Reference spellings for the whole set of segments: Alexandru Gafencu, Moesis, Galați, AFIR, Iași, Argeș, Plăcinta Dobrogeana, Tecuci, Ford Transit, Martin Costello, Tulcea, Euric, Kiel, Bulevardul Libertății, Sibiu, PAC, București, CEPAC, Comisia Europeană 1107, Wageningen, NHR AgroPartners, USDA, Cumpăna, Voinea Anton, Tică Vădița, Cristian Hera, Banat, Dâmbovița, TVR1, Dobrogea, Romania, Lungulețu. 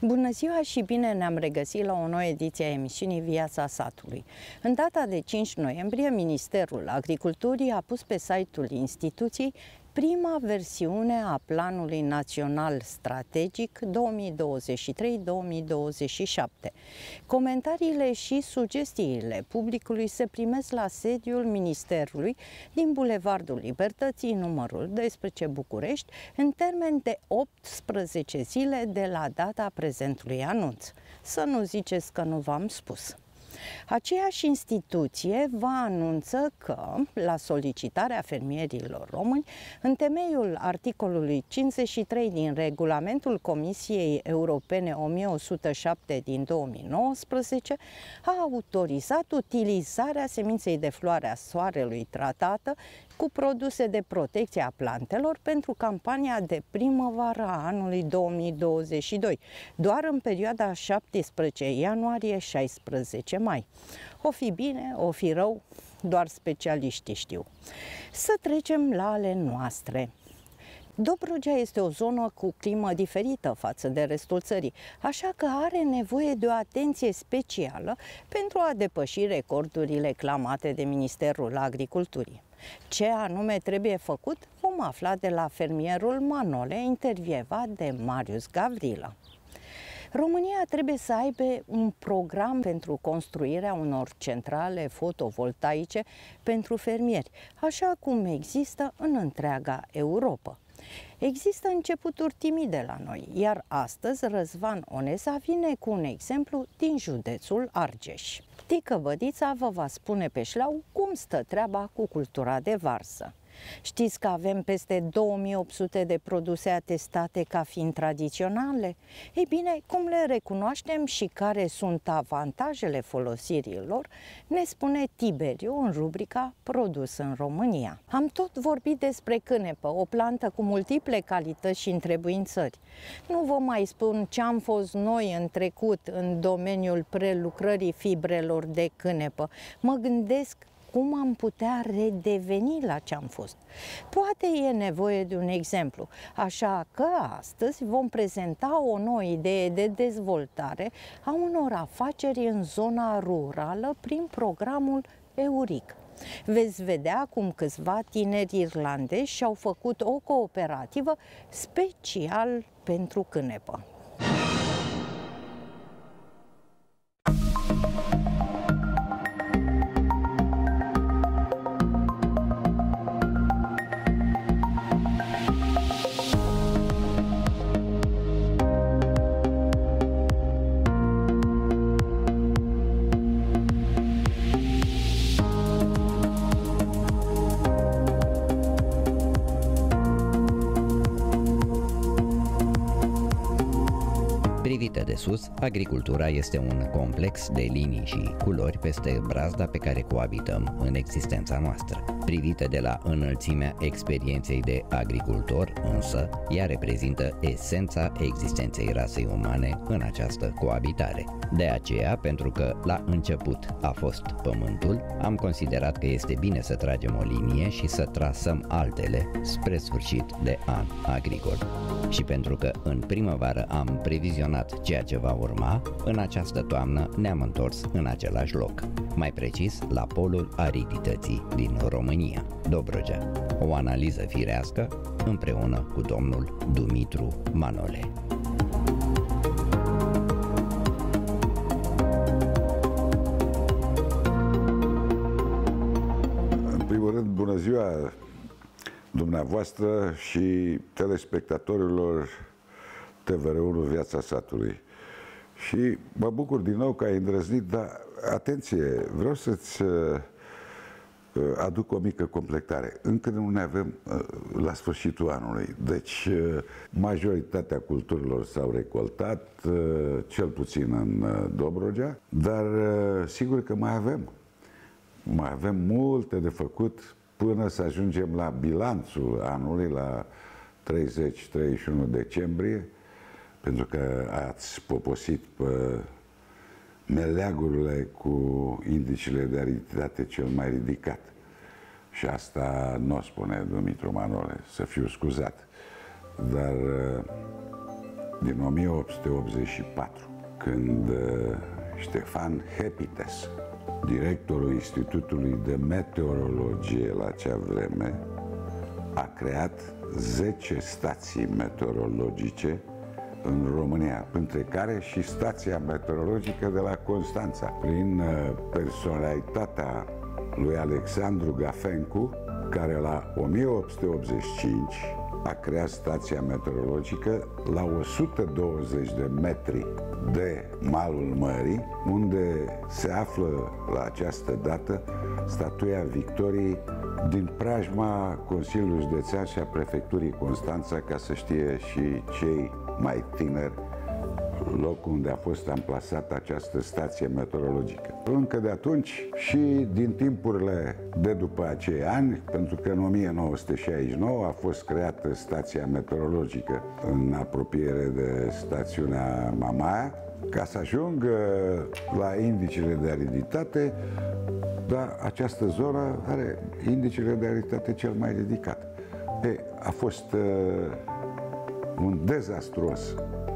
Bună ziua și bine ne-am regăsit la o nouă ediție a emisiunii Viața Satului. În data de 5 noiembrie, Ministerul Agriculturii a pus pe site-ul instituției prima versiune a Planului Național Strategic 2023-2027. Comentariile și sugestiile publicului se primesc la sediul Ministerului din Bulevardul Libertății, numărul 12 București, în termen de 18 zile de la data prezentului anunț. Să nu ziceți că nu v-am spus. Aceeași instituție vă anunță că, la solicitarea fermierilor români, în temeiul articolului 53 din regulamentul Comisiei Europene 1107 din 2019, a autorizat utilizarea seminței de floare a soarelui tratată cu produse de protecție a plantelor pentru campania de primăvară a anului 2022, doar în perioada 17 ianuarie-16 mai. O fi bine, o fi rău, doar specialiștii știu. Să trecem la ale noastre. Dobrogea este o zonă cu climă diferită față de restul țării, așa că are nevoie de o atenție specială pentru a depăși recordurile clamate de Ministerul Agriculturii. Ce anume trebuie făcut vom afla de la fermierul Manole, intervievat de Marius Gavrila. România trebuie să aibă un program pentru construirea unor centrale fotovoltaice pentru fermieri, așa cum există în întreaga Europa. Există începuturi timide la noi, iar astăzi Răzvan Onesa vine cu un exemplu din județul Argeș. Tică Vădița vă va spune pe șleau cum stă treaba cu cultura de varză. Știți că avem peste 2800 de produse atestate ca fiind tradiționale? Ei bine, cum le recunoaștem și care sunt avantajele folosirii lor, ne spune Tiberiu în rubrica Produs în România. Am tot vorbit despre cânepă, o plantă cu multiple calități și întrebuințări. Nu vă mai spun ce am fost noi în trecut în domeniul prelucrării fibrelor de cânepă. Mă gândesc cum am putea redeveni la ce am fost. Poate e nevoie de un exemplu, așa că astăzi vom prezenta o nouă idee de dezvoltare a unor afaceri în zona rurală prin programul Euric. Veți vedea cum câțiva tineri irlandezi și-au făcut o cooperativă special pentru cânepă. De sus, agricultura este un complex de linii și culori peste brazda pe care coabităm în existența noastră. Privită de la înălțimea experienței de agricultor, însă, ea reprezintă esența existenței rasei umane în această coabitare. De aceea, pentru că la început a fost pământul, am considerat că este bine să tragem o linie și să trasăm altele spre sfârșit de an agricol. Și pentru că în primăvară am previzionat ceea ce va urma, în această toamnă ne-am întors în același loc, mai precis la polul aridității din România, Dobrogea. O analiză firească împreună cu domnul Dumitru Manole. În primul rând, bună ziua dumneavoastră și telespectatorilor TVR1 Viața Satului. Și mă bucur din nou că ai îndrăznit, dar atenție, vreau să-ți aduc o mică completare. Încă nu ne avem la sfârșitul anului, deci majoritatea culturilor s-au recoltat, cel puțin în Dobrogea, dar sigur că mai avem multe de făcut până să ajungem la bilanțul anului, la 30-31 decembrie, pentru că ați poposit pe meleagurile cu indicele de ariditate cel mai ridicat. Și asta nu o spune Dumitru Manole, să fiu scuzat. Dar din 1884, când Ștefan Hepites, directorul Institutului de Meteorologie la acea vreme, a creat 10 stații meteorologice în România, între care și stația meteorologică de la Constanța. Prin personalitatea lui Alexandru Gafencu, care la 1885 a creat stația meteorologică la 120 de metri de malul mării, unde se află la această dată statuia Victoriei din preajma Consiliului Județean și a Prefecturii Constanța, ca să știe și cei mai tineri locul unde a fost amplasată această stație meteorologică. Încă de atunci și din timpurile de după acei ani, pentru că în 1969 a fost creată stația meteorologică în apropiere de stațiunea Mamaia, ca să ajungă la indicele de ariditate, dar această zonă are indicele de ariditate cel mai ridicat. A fost un dezastruos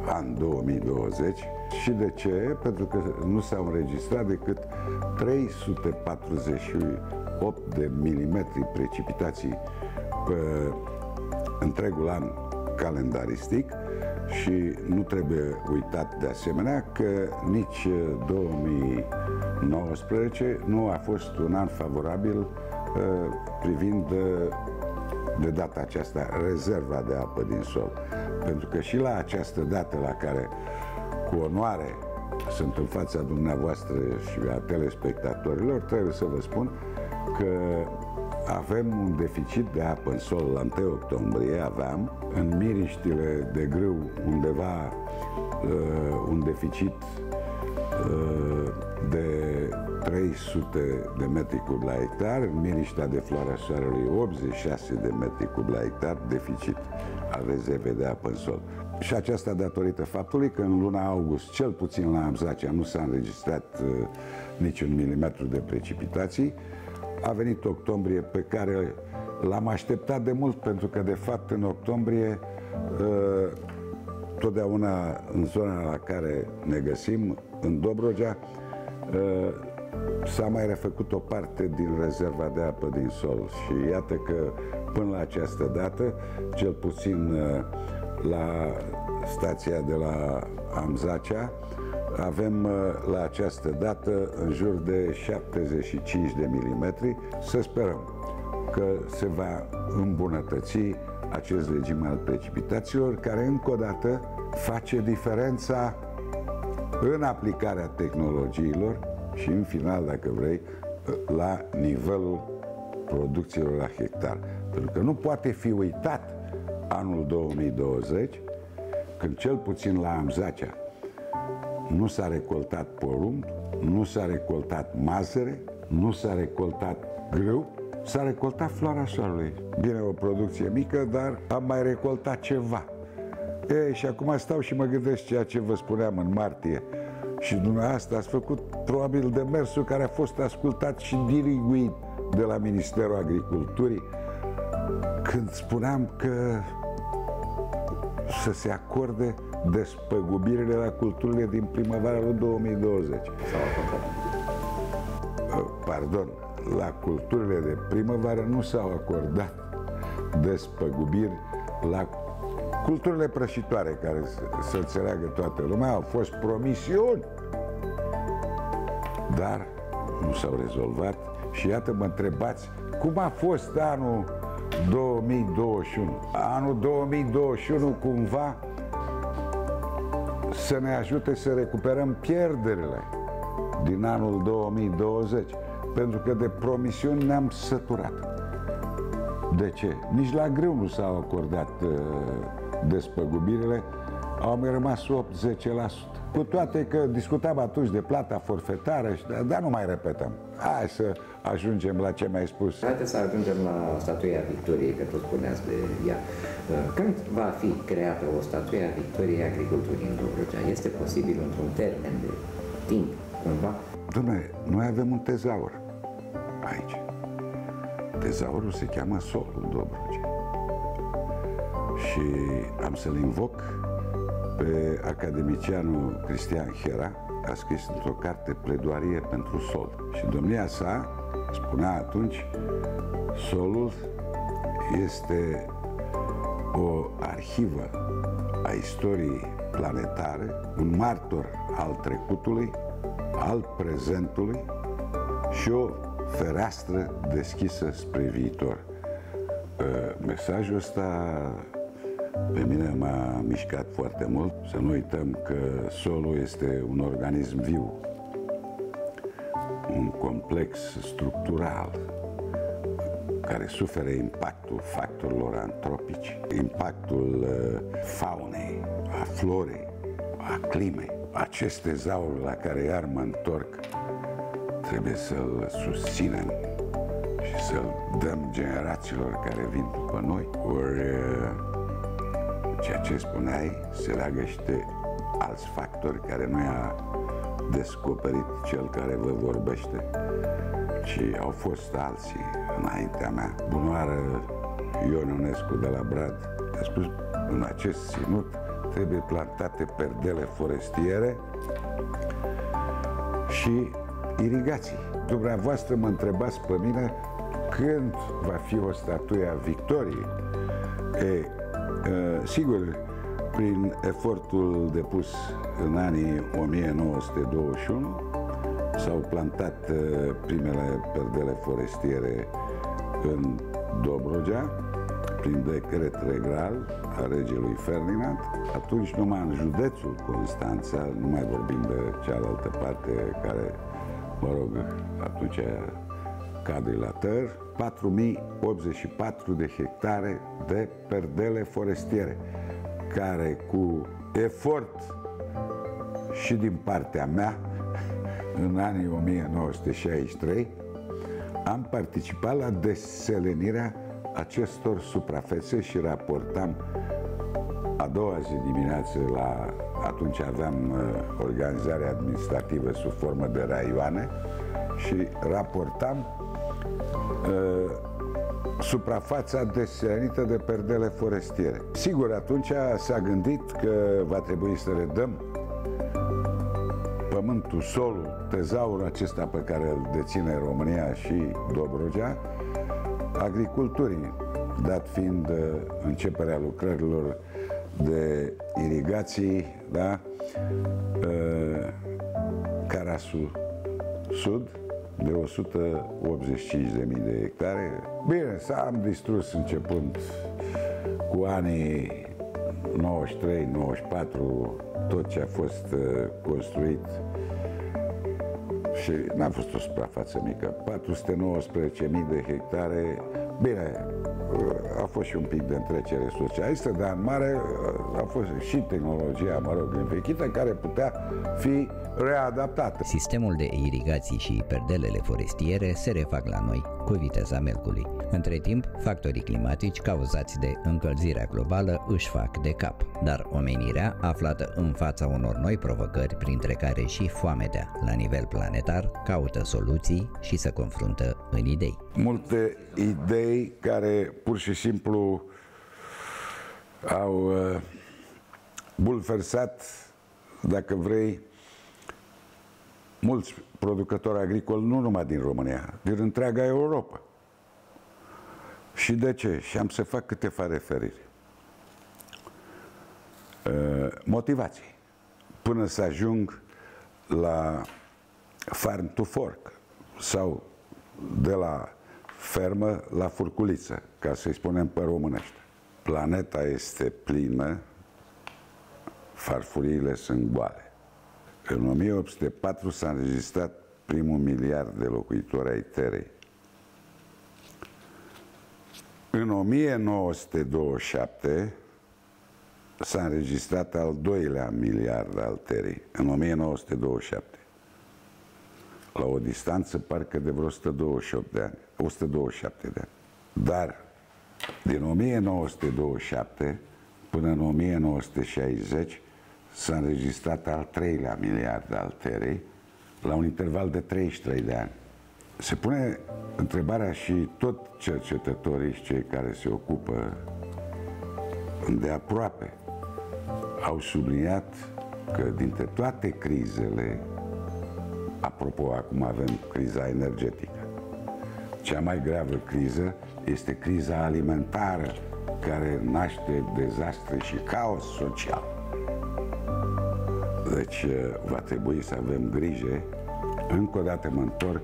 an 2020. Și de ce? Pentru că nu s-au înregistrat decât 348 de milimetri precipitații pe întregul an calendaristic și nu trebuie uitat de asemenea că nici 2019 nu a fost un an favorabil privind de data aceasta rezerva de apă din sol. Pentru că și la această dată la care cu onoare sunt în fața dumneavoastră și a telespectatorilor, trebuie să vă spun că avem un deficit de apă în sol. La 1 octombrie aveam în Miriștile de grâu undeva un deficit de 300 de metri cub la hectar, în Miriștea de Floarea Soarelui 86 de metri cub la hectar, deficit al rezervei de apă în sol. Și aceasta datorită faptului că în luna august, cel puțin la Amzacea, nu s-a înregistrat niciun milimetru de precipitații. A venit octombrie, pe care l-am așteptat de mult, pentru că de fapt în octombrie totdeauna în zona la care ne găsim, în Dobrogea, s-a mai refăcut o parte din rezerva de apă din sol și iată că până la această dată, cel puțin la stația de la Amzacea, avem la această dată în jur de 75 de milimetri. Să sperăm că se va îmbunătăți acest regim al precipitațiilor, care încă o dată face diferența în aplicarea tehnologiilor și în final, dacă vrei, la nivelul producțiilor la hectar. Pentru că nu poate fi uitat anul 2020, când cel puțin la Amzacea nu s-a recoltat porumb, nu s-a recoltat mazăre, nu s-a recoltat grâu, s-a recoltat Floarea Soarelui. Bine, o producție mică, dar am mai recoltat ceva. Și acum stau și mă gândesc ceea ce vă spuneam în martie. Și dumneavoastră ați făcut probabil demersul care a fost ascultat și diriguit de la Ministerul Agriculturii, când spuneam că să se acorde despăgubirile la culturile din primăvara lui 2020. Pardon, la culturile de primăvară nu s-au acordat despăgubiri la culturile prășitoare, care să înțeleagă toată lumea, au fost promisiuni, dar nu s-au rezolvat. Și iată, mă întrebați, cum a fost anul 2021? Anul 2021 cumva să ne ajute să recuperăm pierderile din anul 2020, pentru că de promisiuni ne-am săturat. De ce? Nici la grâu nu s-au acordat despăgubirile, au mai rămas 8-10%. Cu toate că discutam atunci de plata forfetară, dar nu mai repetăm. Hai să ajungem la ce mi-ai spus. Haideți să ajungem la statuia Victoriei, că tot spuneați de ea. Când va fi creată o statuie a Victoriei Agriculturii în Dobrogea? Este posibil într-un termen de timp, cumva? Dom'le, noi avem un tezaur aici. Tezaurul se cheamă solul Dobrogei. Și am să-l invoc pe academicianul Cristian Hera, a scris într-o carte Pledoarie pentru sol. Și domnia sa spunea atunci: solul este o arhivă a istoriei planetare, un martor al trecutului, al prezentului și o fereastră deschisă spre viitor. Mesajul ăsta pe mine m-a mișcat foarte mult. Să nu uităm că solul este un organism viu, un complex structural care suferă impactul factorilor antropici, impactul faunei, a florei, a climei. Aceste zauri la care iar mă întorc trebuie să-l susținem și să-l dăm generațiilor care vin după noi. Ori ceea ce spuneai se leagă și de alți factori care nu i-a descoperit cel care vă vorbește, ci au fost alții înaintea mea. Bunoară, Ion Ionescu de la Brad a spus: în acest ținut trebuie plantate perdele forestiere și irigații. Dumneavoastră mă întrebați pe mine când va fi o statuie a victoriei. Sigur, prin efortul depus în anii 1921 s-au plantat primele perdele forestiere în Dobrogea, prin decret regral a regelui Ferdinand. Atunci numai în județul Constanța, nu mai vorbim de cealaltă parte care, mă rog, atunci cadre la tăr, 4084 de hectare de perdele forestiere, care cu efort și din partea mea, în anii 1963, am participat la deselenirea acestor suprafețe și raportam a doua zi dimineață la... Atunci aveam organizarea administrativă sub formă de raioane și raportam suprafața deselenită de perdele forestiere. Sigur, atunci s-a gândit că va trebui să redăm pământul, solul, tezaurul acesta pe care îl deține România și Dobrogea agriculturii, dat fiind începerea lucrărilor de irigații, da? Carasul Sud, de 185.000 de hectare. Bine, s-am distrus începând cu anii 93-94 tot ce a fost construit și n-a fost o suprafață mică, 419.000 de hectare. Bine, a fost și un pic de întrecere socialistă, dar în mare a fost și tehnologia, mă rog, învechită, care putea fi readaptată. Sistemul de irigații și perdelele forestiere se refac la noi cu viteza melcului. Între timp, factorii climatici cauzați de încălzirea globală își fac de cap, dar omenirea, aflată în fața unor noi provocări, printre care și foametea la nivel planetar, caută soluții și se confruntă în idei. Multe idei care pur și simplu au bulversat, dacă vrei, mulți producători agricoli, nu numai din România, din întreaga Europa. Și de ce? Și am să fac câteva referiri. Motivații. Până să ajung la farm to fork sau de la fermă la furculiță, ca să-i spunem pe românești. Planeta este plină, farfuriile sunt goale. În 1804 s-a înregistrat primul miliard de locuitori ai Terei. În 1927 s-a înregistrat al doilea miliard al Terei, în 1927, la o distanță parcă de vreo 127 de ani. Dar din 1927 până în 1960 s-a înregistrat al treilea miliard al Terei, la un interval de 33 de ani. Se pune întrebarea și tot cercetătorii și cei care se ocupă îndeaproape au subliniat că dintre toate crizele, apropo, acum avem criza energetică, cea mai gravă criză este criza alimentară, care naște dezastre și caos social. Deci va trebui să avem grijă. Încă o dată mă întorc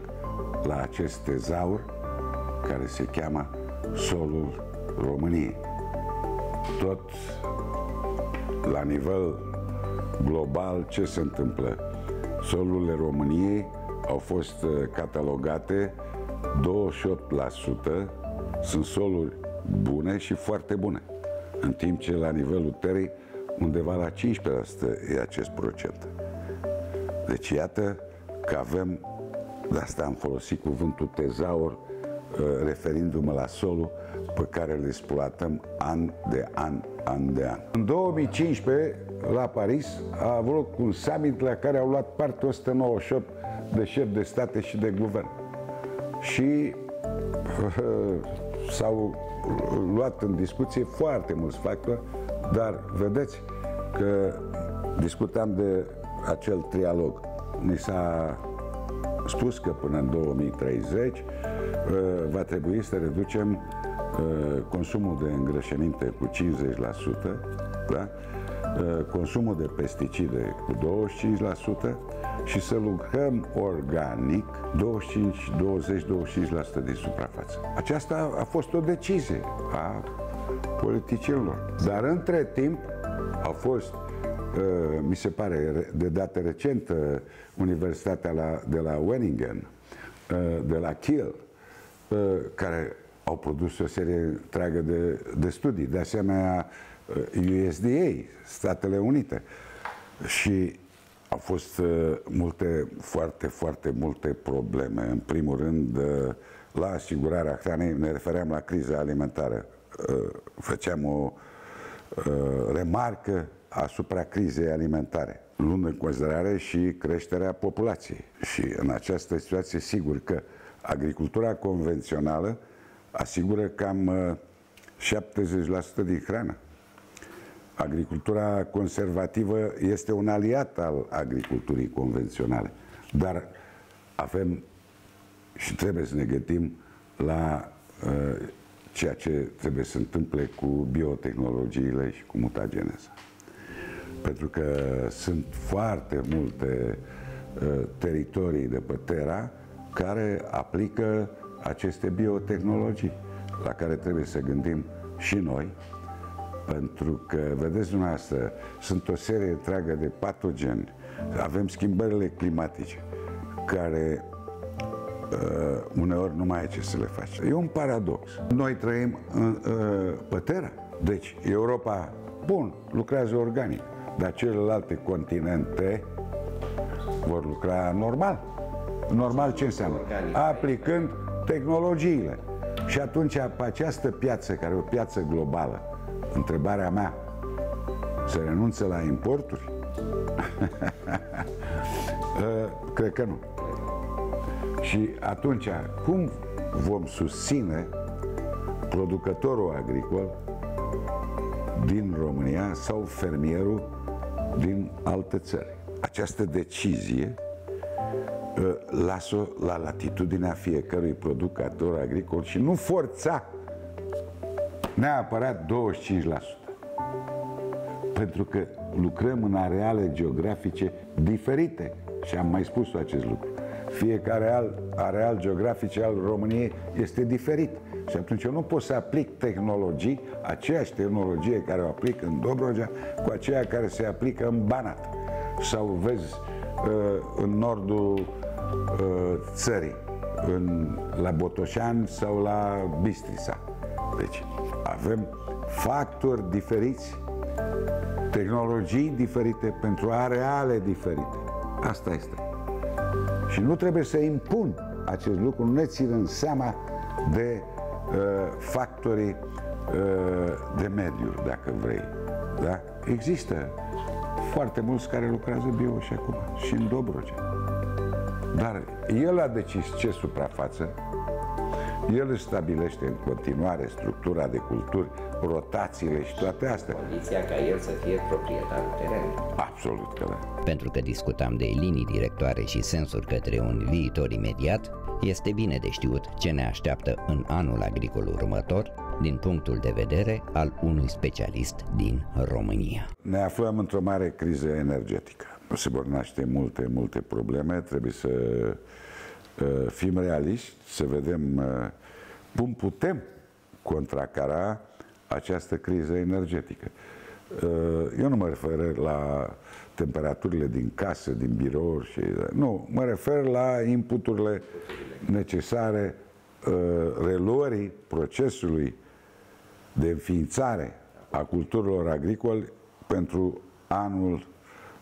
la acest tezaur care se cheamă solul României. Tot la nivel global, ce se întâmplă? Solurile României au fost catalogate, 28% sunt soluri bune și foarte bune, în timp ce la nivelul țării undeva la 15% e acest procent. Deci iată că avem, de asta am folosit cuvântul tezaur, referindu-mă la solul pe care îl exploatăm an de an, an de an. În 2015, la Paris, a avut loc un summit la care au luat parte 198 de șefi de state și de guvern. Și s-au luat în discuție foarte mulți factori, dar vedeți că discutam de acel trialog. Ni s-a spus că până în 2030 va trebui să reducem consumul de îngrășăminte cu 50%, da? Consumul de pesticide cu 25% și să lucrăm organic 20-25% din suprafață. Aceasta a fost o decizie a politicienilor. Dar între timp au fost, mi se pare, de dată recentă, Universitatea de la Wageningen, de la Kiel, care au produs o serie întreagă de studii. De asemenea, USDA, Statele Unite. Și au fost multe, foarte, foarte multe probleme. În primul rând, la asigurarea hranei, ne refeream la criza alimentară. Făceam o remarcă asupra crizei alimentare, luând în considerare și creșterea populației. Și în această situație, sigur că agricultura convențională asigură cam 70% din hrană. Agricultura conservativă este un aliat al agriculturii convenționale, dar avem și trebuie să ne gândim la ceea ce trebuie să întâmple cu biotehnologiile și cu mutageneza. Pentru că sunt foarte multe teritorii de pe Terra care aplică aceste biotehnologii, la care trebuie să gândim și noi, pentru că, vedeți dumneavoastră, sunt o serie întreagă de patogeni. Avem schimbările climatice, care uneori nu mai ai ce să le faci. E un paradox. Noi trăim pe Terra. Deci, Europa, bun, lucrează organic, dar celelalte continente vor lucra normal. Normal ce înseamnă? Aplicând tehnologiile. Și atunci, pe această piață, care e o piață globală, întrebarea mea, se renunță la importuri? Cred că nu. Și atunci, cum vom susține producătorul agricol din România sau fermierul din alte țări? Această decizie las-o la latitudinea fiecărui producător agricol și nu forța neapărat 25%. Pentru că lucrăm în areale geografice diferite. Și am mai spus acest lucru. Fiecare areal geografic al României este diferit. Și atunci eu nu pot să aplic tehnologii, aceeași tehnologie care o aplic în Dobrogea, cu aceea care se aplică în Banat. Sau vezi în nordul țării, la Botoșani sau la Bistrița. Deci avem factori diferiți, tehnologii diferite pentru areale diferite. Asta este. Și nu trebuie să impun acest lucru, nu ne ținând seama de factorii de mediu, dacă vrei. Da? Există foarte mulți care lucrează bio și acum, și în Dobrogea. Dar el a decis ce suprafață, El își stabilește în continuare structura de culturi, rotațiile și toate astea. Condiția ca el să fie proprietarul terenului. Absolut că da. Pentru că discutam de linii directoare și sensuri către un viitor imediat, este bine de știut ce ne așteaptă în anul agricol următor, din punctul de vedere al unui specialist din România. Ne aflăm într-o mare criză energetică. Se vor naște multe probleme, trebuie să fim realiști, să vedem cum putem contracara această criză energetică. Eu nu mă refer la temperaturile din casă, din birouri, nu, mă refer la inputurile necesare reluării procesului de înființare a culturilor agricole pentru anul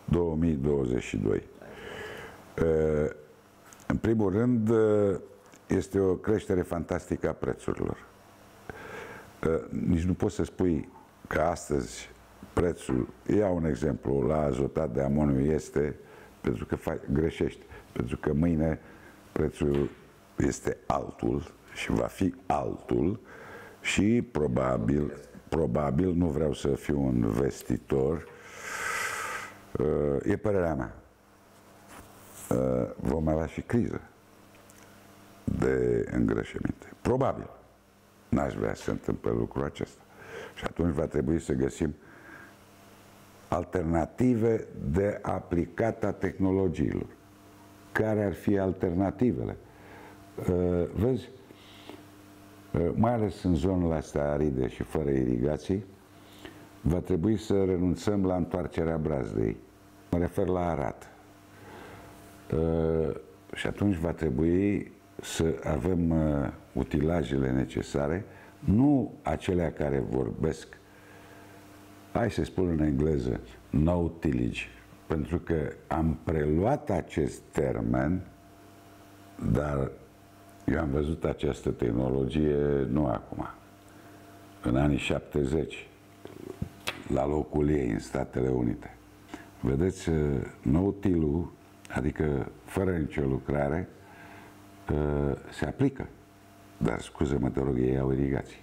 2022. În primul rând, este o creștere fantastică a prețurilor. Nici nu poți să spui că astăzi prețul, iau un exemplu, la azotat de amoniu este, pentru că greșești, pentru că mâine prețul este altul și va fi altul și probabil, nu vreau să fiu un vestitor, e părerea mea. Vom avea și criză de îngrășăminte. Probabil. N-aș vrea să se întâmple lucrul acesta. Și atunci va trebui să găsim alternative de aplicată a tehnologiilor. Care ar fi alternativele? Vezi, mai ales în zonele astea aride și fără irigații, va trebui să renunțăm la întoarcerea brazdei. Mă refer la Arad. Și atunci va trebui să avem utilajele necesare, nu acelea care vorbesc, hai să spun în engleză, no tillage, pentru că am preluat acest termen, dar eu am văzut această tehnologie nu acum, în anii 70, la locul ei în Statele Unite. Vedeți, no till-ul, adică fără nicio lucrare, se aplică. Dar, scuză-mă, te rog, ei au irigații.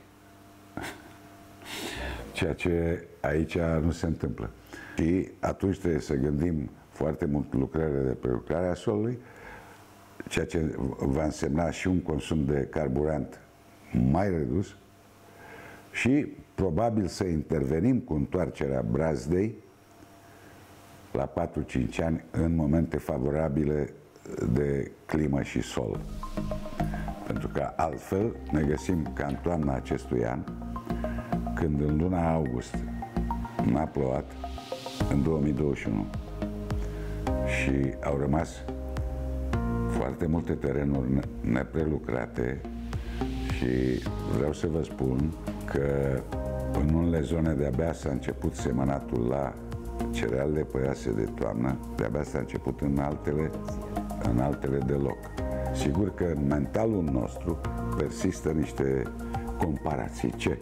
Ceea ce aici nu se întâmplă. Și atunci trebuie să gândim foarte mult lucrarea de prelucrare a solului, ceea ce va însemna și un consum de carburant mai redus și probabil să intervenim cu întoarcerea brazdei la 4-5 ani în momente favorabile de climă și sol. Pentru că altfel ne găsim ca în toamna acestui an, când în luna august n-a plouat în 2021 și au rămas foarte multe terenuri neprelucrate și vreau să vă spun că în unele zone de-abia s-a început semănatul la cerealele păiase de toamnă, de-abia s-a început în altele deloc. Sigur că în mentalul nostru persistă niște comparații. Ce?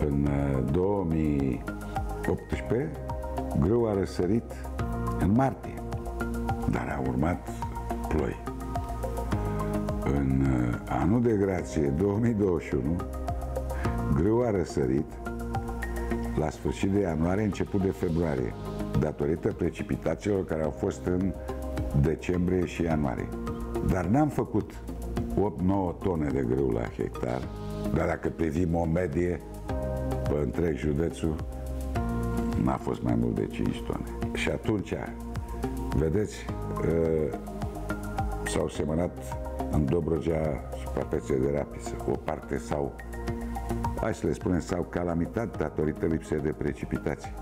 În 2018 grâu a răsărit în martie, dar a urmat ploi. În anul de grație 2021 grâu a răsărit la sfârșit de ianuarie, început de februarie, datorită precipitațiilor care au fost în decembrie și ianuarie. Dar n-am făcut 8-9 tone de grâu la hectar, dar dacă privim o medie pe întreg județul, n-a fost mai mult de 5 tone. Și atunci, vedeți, s-au semănat în Dobrogea suprapețe de rapiță, o parte sau hai să le spunem, s-au calamitat datorită lipsei de precipitații.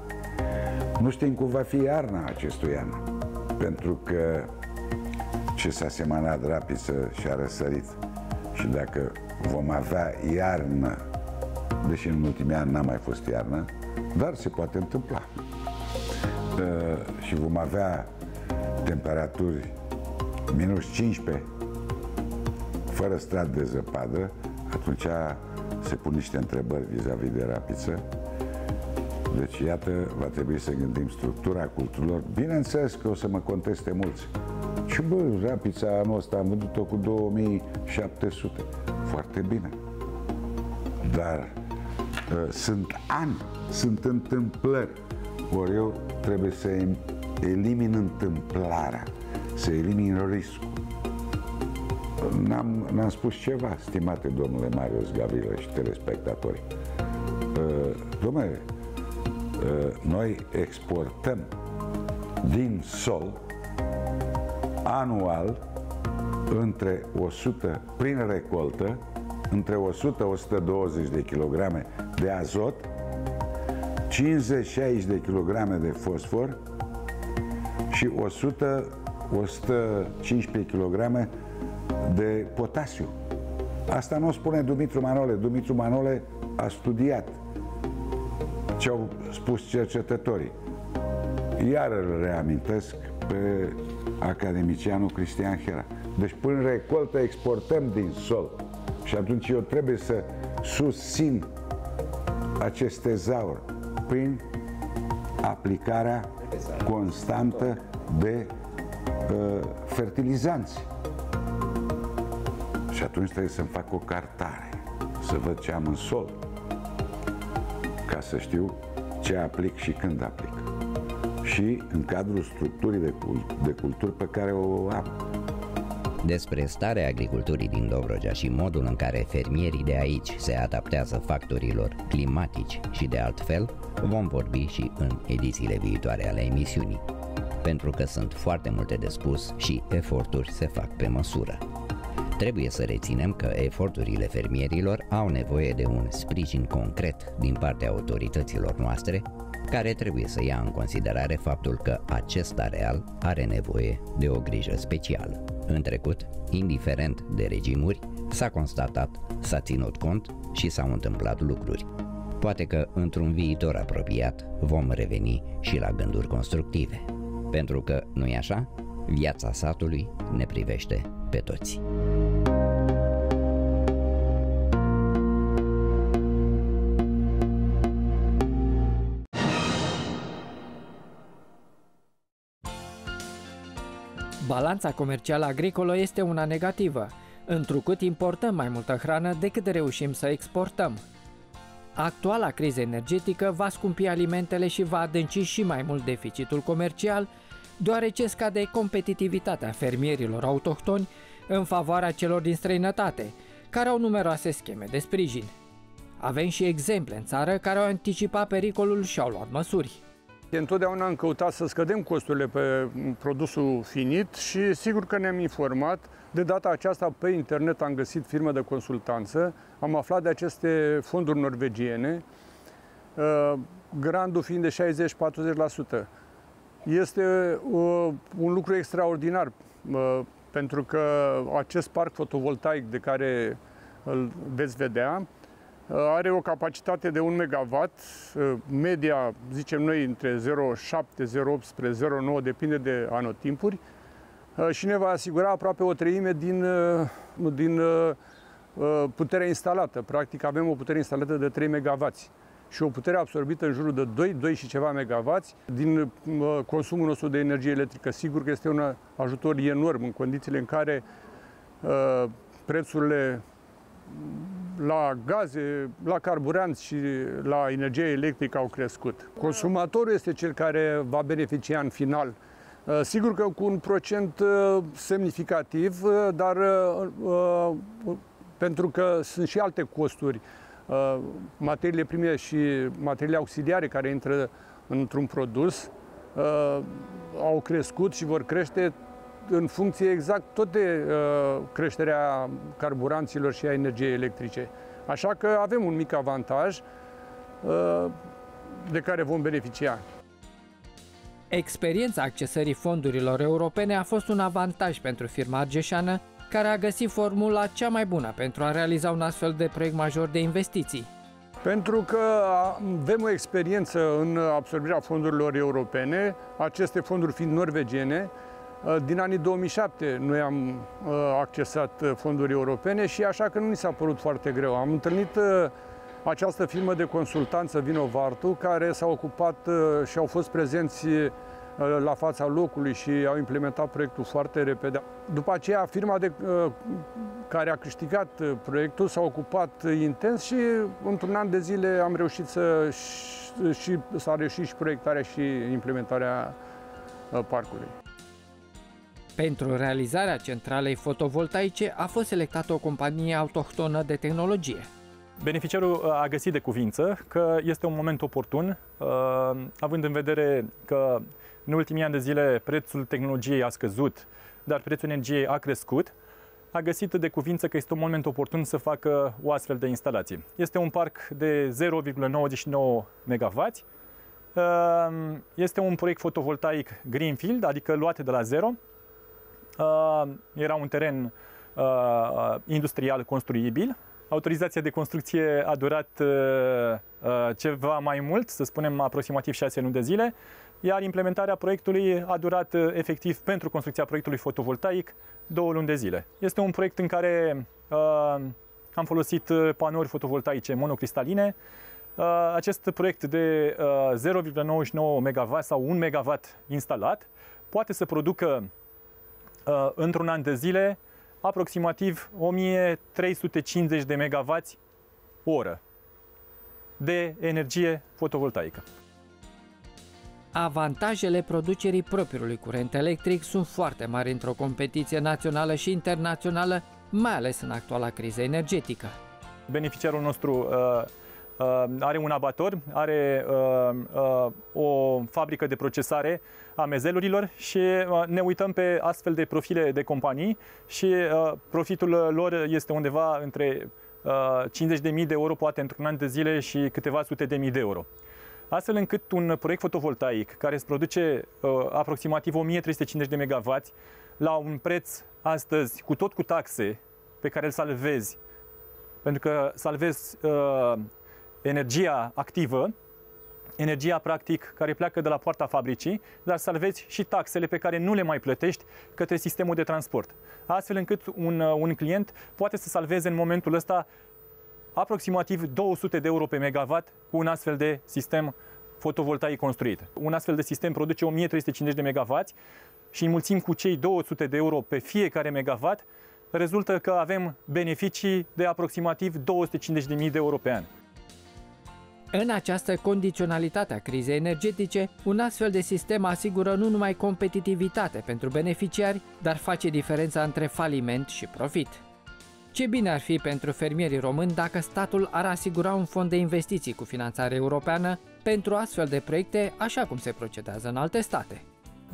Nu știm cum va fi iarna acestui an, pentru că ce s-a semănat rapiță și a răsărit. Și dacă vom avea iarnă, deși în ultimii ani n-a mai fost iarnă, dar se poate întâmpla. Și vom avea temperaturi minus 15, fără strat de zăpadă, atunci se pun niște întrebări vis-a-vis de rapiță. Deci, iată, va trebui să gândim structura culturilor. Bineînțeles că o să mă conteste mulți. Și bă, rapița anul ăsta am vândut-o cu 2700. Foarte bine. Dar sunt ani, sunt întâmplări. Ori eu trebuie să elimin întâmplarea, să elimin riscul. N-am spus ceva, stimate domnule Marius Gavrila și telespectatori. Domnule, noi exportăm din sol anual între 100, prin recoltă, între 100-120 de kilograme de azot, 50-60 de kilograme de fosfor și 100-115 kilograme de potasiu. Asta nu spune Dumitru Manole. Dumitru Manole a studiat ce au spus cercetătorii. Iar îl reamintesc pe academicianul Cristian Hera. Deci până recoltă exportăm din sol. Și atunci eu trebuie să susțin acest tezaur prin aplicarea constantă de fertilizanți. Și atunci trebuie să-mi fac o cartare, să văd ce am în sol, ca să știu ce aplic și când aplic. Și în cadrul structurii de culturi pe care o am. Despre starea agriculturii din Dobrogea și modul în care fermierii de aici se adaptează factorilor climatici și de altfel vom vorbi și în edițiile viitoare ale emisiunii, pentru că sunt foarte multe de spus și eforturi se fac pe măsură. Trebuie să reținem că eforturile fermierilor au nevoie de un sprijin concret din partea autorităților noastre, care trebuie să ia în considerare faptul că acest areal are nevoie de o grijă specială. În trecut, indiferent de regimuri, s-a constatat, s-a ținut cont și s-au întâmplat lucruri. Poate că într-un viitor apropiat vom reveni și la gânduri constructive. Pentru că, nu-i așa? Viața satului ne privește pe toți. Balanța comercială agricolă este una negativă, întrucât importăm mai multă hrană decât reușim să exportăm. Actuala criză energetică va scumpi alimentele și va adânci și mai mult deficitul comercial, deoarece scade competitivitatea fermierilor autohtoni în favoarea celor din străinătate, care au numeroase scheme de sprijin. Avem și exemple în țară care au anticipat pericolul și au luat măsuri. Întotdeauna am căutat să scădem costurile pe produsul finit și sigur că ne-am informat. De data aceasta pe internet am găsit firme de consultanță, am aflat de aceste fonduri norvegiene, grantul fiind de 60-40%. Este un lucru extraordinar pentru că acest parc fotovoltaic de care îl veți vedea are o capacitate de 1 MW, media, zicem noi, între 0,7, 0,8, 0,9, depinde de anotimpuri, și ne va asigura aproape o treime din puterea instalată. Practic avem o putere instalată de 3 MW și o putere absorbită în jurul de 2 și ceva MW din consumul nostru de energie electrică. Sigur că este un ajutor enorm în condițiile în care prețurile la gaze, la carburanți și la energie electrică au crescut. Consumatorul este cel care va beneficia în final. Sigur că cu un procent semnificativ, dar pentru că sunt și alte costuri, materiile prime și materiile auxiliare care intră într-un produs au crescut și vor crește în funcție exact tot de creșterea carburanților și a energiei electrice. Așa că avem un mic avantaj de care vom beneficia. Experiența accesării fondurilor europene a fost un avantaj pentru firma argeșană, care a găsit formula cea mai bună pentru a realiza un astfel de proiect major de investiții. Pentru că avem o experiență în absorbirea fondurilor europene, aceste fonduri fiind norvegiene. Din anii 2007 noi am accesat fonduri europene și așa că nu mi s-a părut foarte greu. Am întâlnit această firmă de consultanță Vinovartu, care s-a ocupat și au fost prezenți la fața locului și au implementat proiectul foarte repede. După aceea, firma care a câștigat proiectul s-a ocupat intens și într-un an de zile am reușit s-a reușit și proiectarea și implementarea parcului. Pentru realizarea centralei fotovoltaice a fost selectată o companie autohtonă de tehnologie. Beneficiarul a găsit de cuvință că este un moment oportun, având în vedere că în ultimii ani de zile prețul tehnologiei a scăzut, dar prețul energiei a crescut. A găsit de cuvință că este un moment oportun să facă o astfel de instalație. Este un parc de 0,99 MW. Este un proiect fotovoltaic greenfield, adică luat de la zero. Era un teren industrial construibil. Autorizația de construcție a durat ceva mai mult, să spunem aproximativ 6 luni de zile, iar implementarea proiectului a durat efectiv pentru construcția proiectului fotovoltaic 2 luni de zile. Este un proiect în care am folosit panouri fotovoltaice monocristaline. Acest proiect de 0,99 MW sau 1 MW instalat poate să producă într-un an de zile aproximativ 1350 de MWh de energie fotovoltaică. Avantajele producerii propriului curent electric sunt foarte mari într-o competiție națională și internațională, mai ales în actuala criză energetică. Beneficiarul nostru are un abator, are o fabrică de procesare a mezelurilor și ne uităm pe astfel de profile de companii și profitul lor este undeva între 50.000 de euro, poate într-un an de zile, și câteva sute de mii de euro. Astfel încât un proiect fotovoltaic care îți produce aproximativ 1350 de MW la un preț astăzi, cu tot cu taxe pe care îl salvezi, pentru că salvezi energia activă, energia practic care pleacă de la poarta fabricii, dar salvezi și taxele pe care nu le mai plătești către sistemul de transport. Astfel încât un client poate să salveze în momentul ăsta aproximativ 200 de euro pe megawatt cu un astfel de sistem fotovoltaic construit. Un astfel de sistem produce 1350 de megawatt și înmulțim cu cei 200 de euro pe fiecare megawatt, rezultă că avem beneficii de aproximativ 250.000 de euro pe an. În această condiționalitate a crizei energetice, un astfel de sistem asigură nu numai competitivitate pentru beneficiari, dar face diferența între faliment și profit. Ce bine ar fi pentru fermierii români dacă statul ar asigura un fond de investiții cu finanțare europeană pentru astfel de proiecte, așa cum se procedează în alte state.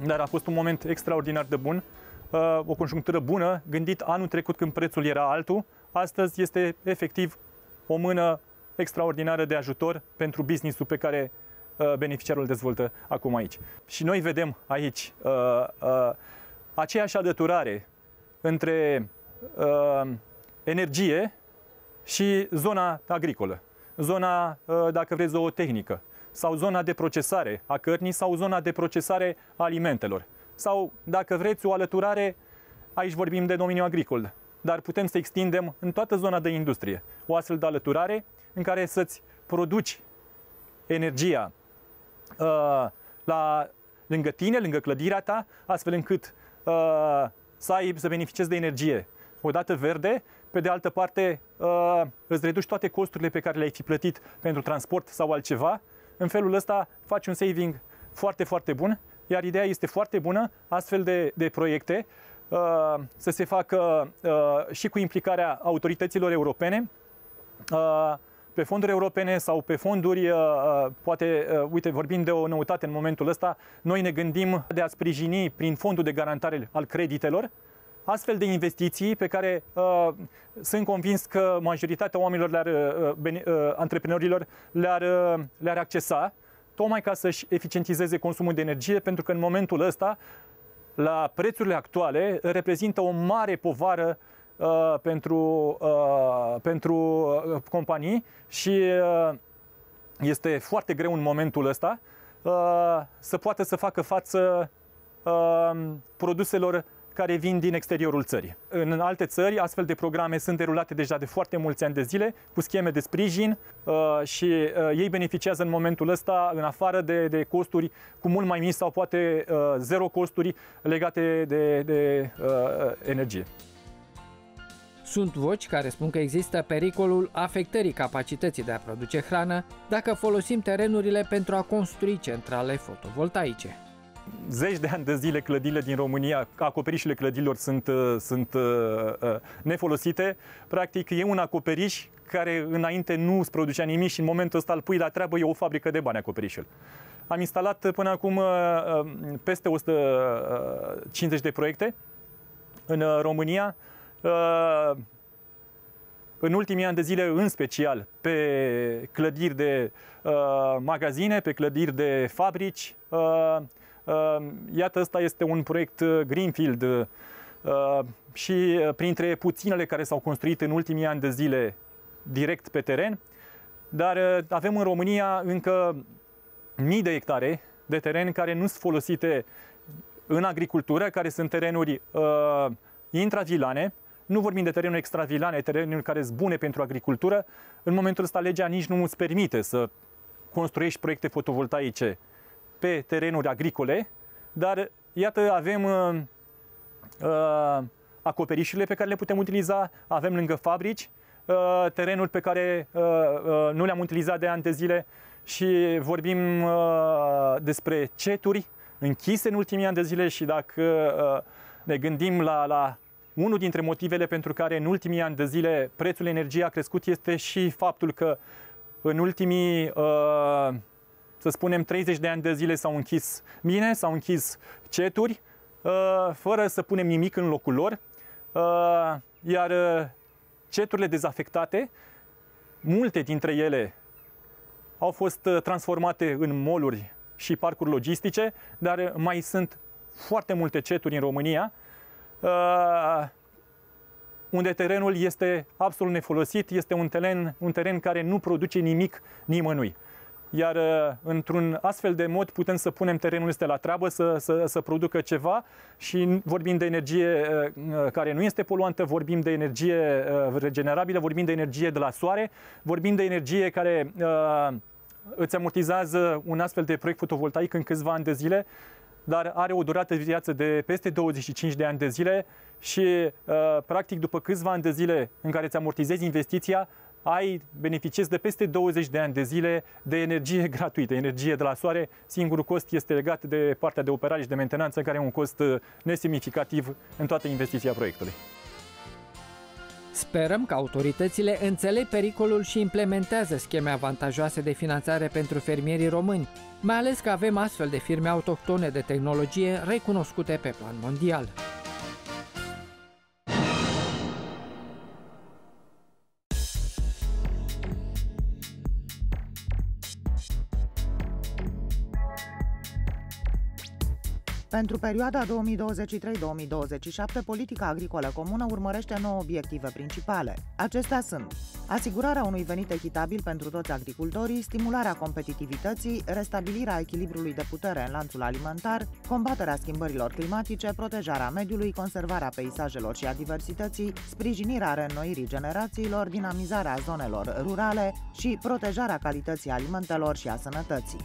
Dar a fost un moment extraordinar de bun, o conjunctură bună, gândit anul trecut când prețul era altul, astăzi este efectiv o mână extraordinară de ajutor pentru business-ul pe care beneficiarul îl dezvoltă acum aici. Și noi vedem aici aceeași alăturare între energie și zona agricolă, zona, dacă vreți, zootehnică, sau zona de procesare a cărnii, sau zona de procesare a alimentelor. Sau, dacă vreți, o alăturare, aici vorbim de domeniul agricol, dar putem să extindem în toată zona de industrie. O astfel de alăturare în care să-ți produci energia lângă tine, lângă clădirea ta, astfel încât să beneficiezi de energie odată verde, pe de altă parte îți reduci toate costurile pe care le-ai fi plătit pentru transport sau altceva. În felul ăsta faci un saving foarte, foarte bun, iar ideea este foarte bună, astfel de proiecte să se facă și cu implicarea autorităților europene, pe fonduri europene sau pe fonduri, poate, uite, vorbim de o noutate în momentul ăsta, noi ne gândim de a sprijini prin fondul de garantare al creditelor astfel de investiții pe care sunt convins că majoritatea oamenilor, antreprenorilor le-ar accesa, tocmai ca să-și eficientizeze consumul de energie, pentru că în momentul ăsta, la prețurile actuale, reprezintă o mare povară pentru companii și este foarte greu în momentul ăsta să poată să facă față produselor care vin din exteriorul țării. În alte țări, astfel de programe sunt derulate deja de foarte mulți ani de zile, cu scheme de sprijin și ei beneficiază în momentul ăsta, în afară de costuri cu mult mai mici sau poate zero costuri legate de energie. Sunt voci care spun că există pericolul afectării capacității de a produce hrană dacă folosim terenurile pentru a construi centrale fotovoltaice. Zeci de ani de zile clădirile din România, acoperișurile clădirilor sunt nefolosite. Practic e un acoperiș care înainte nu îți producea nimic și în momentul ăsta îl pui la treabă, e o fabrică de bani acoperișul. Am instalat până acum peste 150 de proiecte în România. În ultimii ani de zile, în special, pe clădiri de magazine, pe clădiri de fabrici. Iată, ăsta este un proiect greenfield și printre puținele care s-au construit în ultimii ani de zile direct pe teren, dar avem în România încă mii de hectare de teren care nu sunt folosite în agricultură, care sunt terenuri intravilane. Nu vorbim de terenuri extravilane, terenuri care sunt bune pentru agricultură. În momentul ăsta legea nici nu îți permite să construiești proiecte fotovoltaice pe terenuri agricole, dar iată avem acoperișurile pe care le putem utiliza, avem lângă fabrici terenuri pe care nu le-am utilizat de ani de zile și vorbim despre ceturi închise în ultimii ani de zile și dacă ne gândim la unul dintre motivele pentru care în ultimii ani de zile prețul energiei a crescut este și faptul că în ultimii, să spunem, 30 de ani de zile s-au închis mine, s-au închis ceturi, fără să punem nimic în locul lor, iar ceturile dezafectate, multe dintre ele au fost transformate în mall-uri și parcuri logistice, dar mai sunt foarte multe ceturi în România, unde terenul este absolut nefolosit, este un teren care nu produce nimic nimănui. Iar într-un astfel de mod putem să punem terenul ăsta la treabă, să producă ceva și vorbim de energie care nu este poluantă, vorbim de energie regenerabilă, vorbim de energie de la soare, vorbim de energie care îți amortizează un astfel de proiect fotovoltaic în câțiva ani de zile, dar are o durată de viață de peste 25 de ani de zile și, practic, după câțiva ani de zile în care îți amortizezi investiția, beneficiezi de peste 20 de ani de zile de energie gratuită, energie de la soare. Singurul cost este legat de partea de operare și de mentenanță, care e un cost nesemnificativ în toată investiția proiectului. Sperăm că autoritățile înțeleg pericolul și implementează scheme avantajoase de finanțare pentru fermierii români, mai ales că avem astfel de firme autohtone de tehnologie recunoscute pe plan mondial. Pentru perioada 2023-2027, politica agricolă comună urmărește 9 obiective principale. Acestea sunt: asigurarea unui venit echitabil pentru toți agricultorii, stimularea competitivității, restabilirea echilibrului de putere în lanțul alimentar, combaterea schimbărilor climatice, protejarea mediului, conservarea peisajelor și a diversității, sprijinirea reînnoirii generațiilor, dinamizarea zonelor rurale și protejarea calității alimentelor și a sănătății.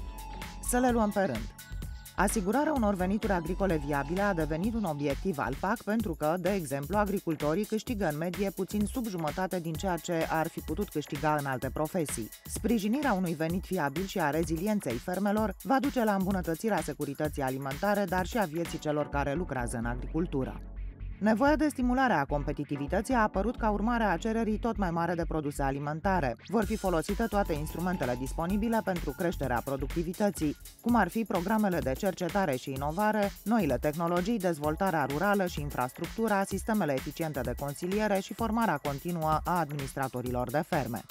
Să le luăm pe rând. Asigurarea unor venituri agricole viabile a devenit un obiectiv al PAC pentru că, de exemplu, agricultorii câștigă în medie puțin sub jumătate din ceea ce ar fi putut câștiga în alte profesii. Sprijinirea unui venit viabil și a rezilienței fermelor va duce la îmbunătățirea securității alimentare, dar și a vieții celor care lucrează în agricultură. Nevoia de stimulare a competitivității a apărut ca urmare a cererii tot mai mare de produse alimentare. Vor fi folosite toate instrumentele disponibile pentru creșterea productivității, cum ar fi programele de cercetare și inovare, noile tehnologii, dezvoltarea rurală și infrastructura, sistemele eficiente de consiliere și formarea continuă a administratorilor de ferme.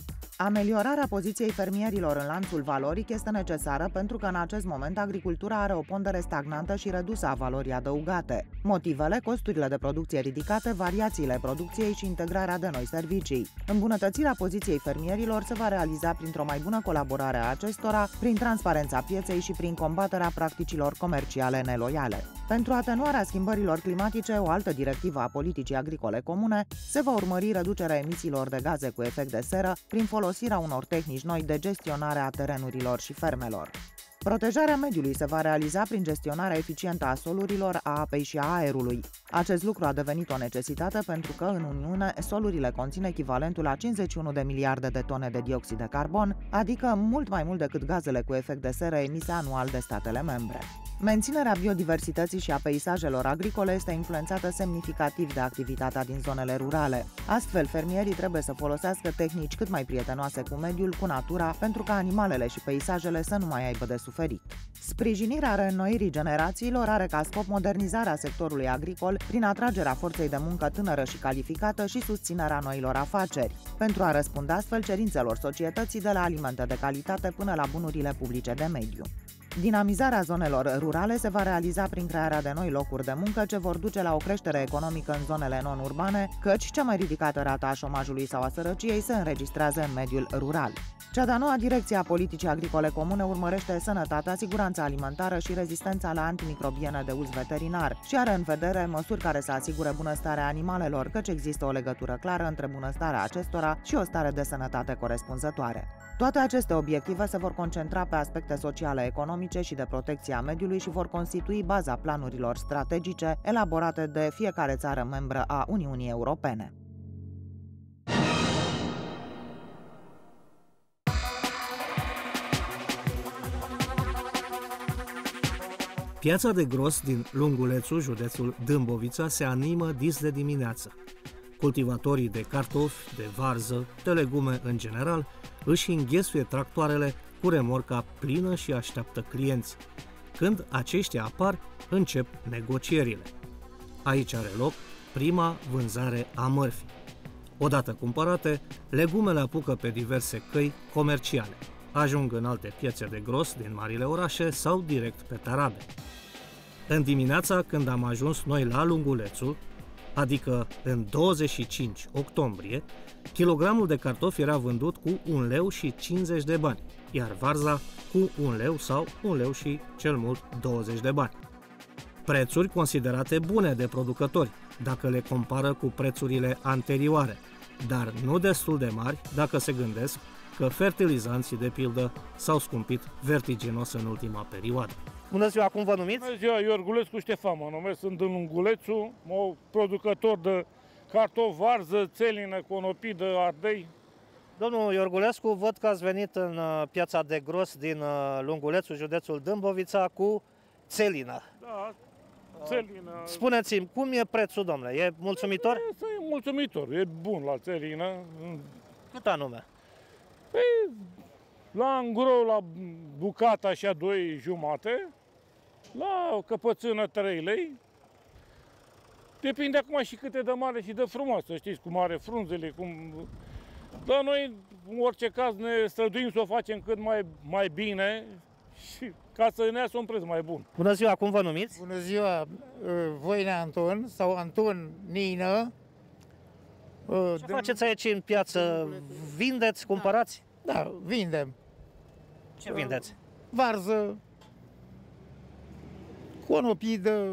Ameliorarea poziției fermierilor în lanțul valoric este necesară pentru că în acest moment agricultura are o pondere stagnantă și redusă a valorii adăugate. Motivele, costurile de producție ridicate, variațiile producției și integrarea de noi servicii. Îmbunătățirea poziției fermierilor se va realiza printr-o mai bună colaborare a acestora, prin transparența pieței și prin combaterea practicilor comerciale neloiale. Pentru atenuarea schimbărilor climatice, o altă directivă a politicii agricole comune, se va urmări reducerea emisiilor de gaze cu efect de seră prin folosirea unor tehnici noi de gestionare a terenurilor și fermelor. Protejarea mediului se va realiza prin gestionarea eficientă a solurilor, a apei și a aerului. Acest lucru a devenit o necesitate pentru că, în Uniune, solurile conțin echivalentul a 51 de miliarde de tone de dioxid de carbon, adică mult mai mult decât gazele cu efect de seră emise anual de statele membre. Menținerea biodiversității și a peisajelor agricole este influențată semnificativ de activitatea din zonele rurale. Astfel, fermierii trebuie să folosească tehnici cât mai prietenoase cu mediul, cu natura, pentru ca animalele și peisajele să nu mai aibă de suferit. Sprijinirea reînnoirii generațiilor are ca scop modernizarea sectorului agricol prin atragerea forței de muncă tânără și calificată și susținerea noilor afaceri, pentru a răspunde astfel cerințelor societății, de la alimente de calitate până la bunurile publice de mediu. Dinamizarea zonelor rurale se va realiza prin crearea de noi locuri de muncă, ce vor duce la o creștere economică în zonele non-urbane, căci cea mai ridicată rată a șomajului sau a sărăciei se înregistrează în mediul rural. Cea de-a noua direcție a politicii agricole comune urmărește sănătatea, siguranța alimentară și rezistența la antimicrobiene de uz veterinar și are în vedere măsuri care să asigure bunăstarea animalelor, căci există o legătură clară între bunăstarea acestora și o stare de sănătate corespunzătoare. Toate aceste obiective se vor concentra pe aspecte sociale, economice și de protecție a mediului și vor constitui baza planurilor strategice elaborate de fiecare țară membră a Uniunii Europene. Piața de gros din Lungulețu, județul Dâmbovița, se animă dis de dimineață. Cultivatorii de cartofi, de varză, de legume în general, își înghesuie tractoarele cu remorca plină și așteaptă clienți. Când aceștia apar, încep negocierile. Aici are loc prima vânzare a mărfii. Odată cumpărate, legumele apucă pe diverse căi comerciale, ajung în alte piețe de gros din marile orașe sau direct pe tarabe. În dimineața când am ajuns noi la Lungulețu, adică în 25 octombrie, kilogramul de cartofi era vândut cu 1,50 lei, iar varza cu 1 lei sau 1 lei și cel mult 20 de bani. Prețuri considerate bune de producători, dacă le compară cu prețurile anterioare, dar nu destul de mari dacă se gândesc că fertilizanții, de pildă, s-au scumpit vertiginos în ultima perioadă. Bună ziua, cum vă numiți? Bună ziua, Iorgulescu Ștefan, mă numesc, sunt din Lungulețu, producător de cartof, varză, țelină, conopii de ardei. Domnul Iorgulescu, văd că ați venit în piața de gros din Lungulețu, județul Dâmbovița, cu țelină. Da, țelină. Spuneți-mi, cum e prețul, domnule? E mulțumitor? E mulțumitor, e bun la țelină. Cât anume? Păi, la îngro, la bucată așa 2,5, la căpățână 3 lei. Depinde acum și cât e de mare și de frumoasă, știți, cum are frunzele, cum... Dar noi, în orice caz, ne străduim să o facem cât mai bine și ca să ne iasă un preț mai bun. Bună ziua, cum vă numiți? Bună ziua, Voinea Anton sau Anton Nină. Ce faceți aici în piață? Vindeți, cumpărați? Da, vindem. Ce vindeți? Varză, conopidă.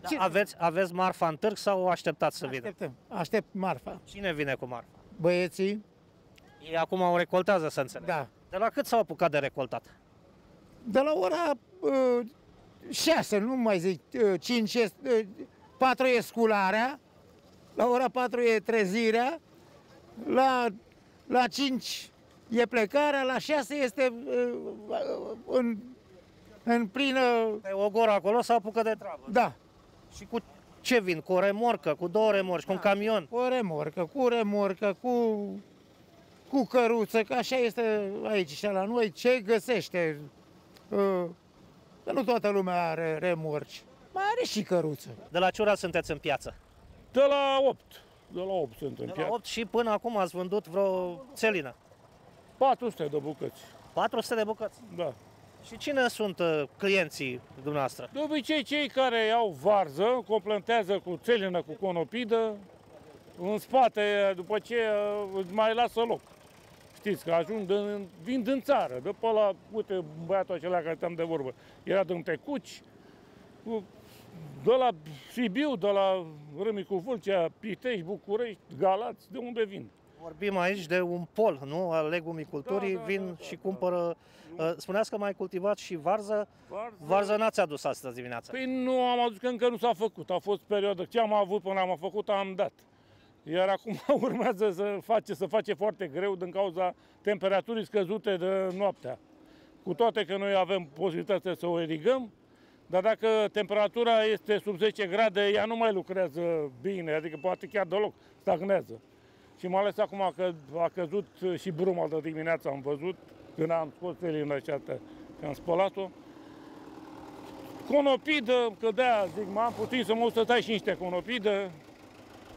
Da, aveți marfa în târg sau o așteptați să vină? Așteptăm, aștept marfa. Cine vine cu marfa? Băieții. Ei acum o recoltează, să înțeleg. Da. De la cât s-au apucat de recoltat? De la ora 6, nu mai zic 5, 6... 4 e scularea, la ora 4 e trezirea, la 5 e plecarea, la 6 este în plină... Pe ogor acolo s-a apucat de treabă. Da. Și cu ce vin? Cu o remorcă, cu două remorci, da, cu un camion? Cu o remorcă, cu căruță, că așa este aici și la noi. Ce găsește? Că nu toată lumea are remorci. Mai are și căruță. De la ce oră sunteți în piață? De la 8. De la 8 sunt în piață. De la 8 și până acum ați vândut vreo țelină? 400 de bucăți. 400 de bucăți? Da. Și cine sunt clienții dumneavoastră? De obicei cei care iau varză, completează cu țelină, cu conopidă, în spate, după ce mai lasă loc. Știți că ajung, vin din țară, de pe ăla, uite, băiatul acela care stăm de vorbă, era din Tecuci, de la Sibiu, de la Râmnicu Vâlcea, Pitești, București, Galați, de unde vin? Vorbim aici de un pol, nu, al legumiculturii, vin și cumpără... Spuneați că mai cultivați și varză. Varză n-ați adus astăzi dimineața? Păi nu am adus, că încă nu s-a făcut, a fost perioadă. Ce am avut până am făcut, am dat. Iar acum urmează să face foarte greu din cauza temperaturii scăzute de noaptea. Cu toate că noi avem posibilitatea să o irigăm, dar dacă temperatura este sub 10 grade, ea nu mai lucrează bine, adică poate chiar deloc, stagnează. Și mai ales acum că a căzut și bruma de dimineață, am văzut, când am scos felina aceasta, că am spălat-o. Conopidă, că de-aia zic, m-am puțin să mă uit să tai și niște conopidă.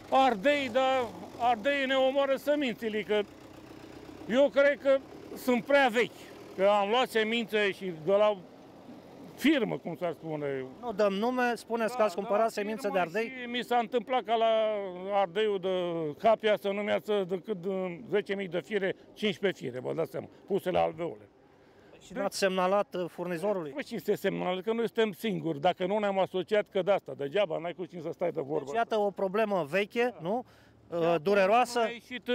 Ardei, dar ardei ne omoară semințele, că eu cred că sunt prea vechi, că am luat semințe și de la firmă, cum s-ar spune. Nu dăm nume, spuneți că ați cumpărat semințe de ardei? Mi s-a întâmplat ca la ardeiul de Capia să numească decât 10.000 de fire, 15 fire, vă dați seama, puse la alveole. Și n-ați semnalat furnizorului? Păi și se semnală, că noi suntem singuri. Dacă nu ne-am asociat, că de asta, degeaba, n-ai cu cine să stai de vorbă. Deci iată o problemă veche, nu? Dureroasă. A ieșit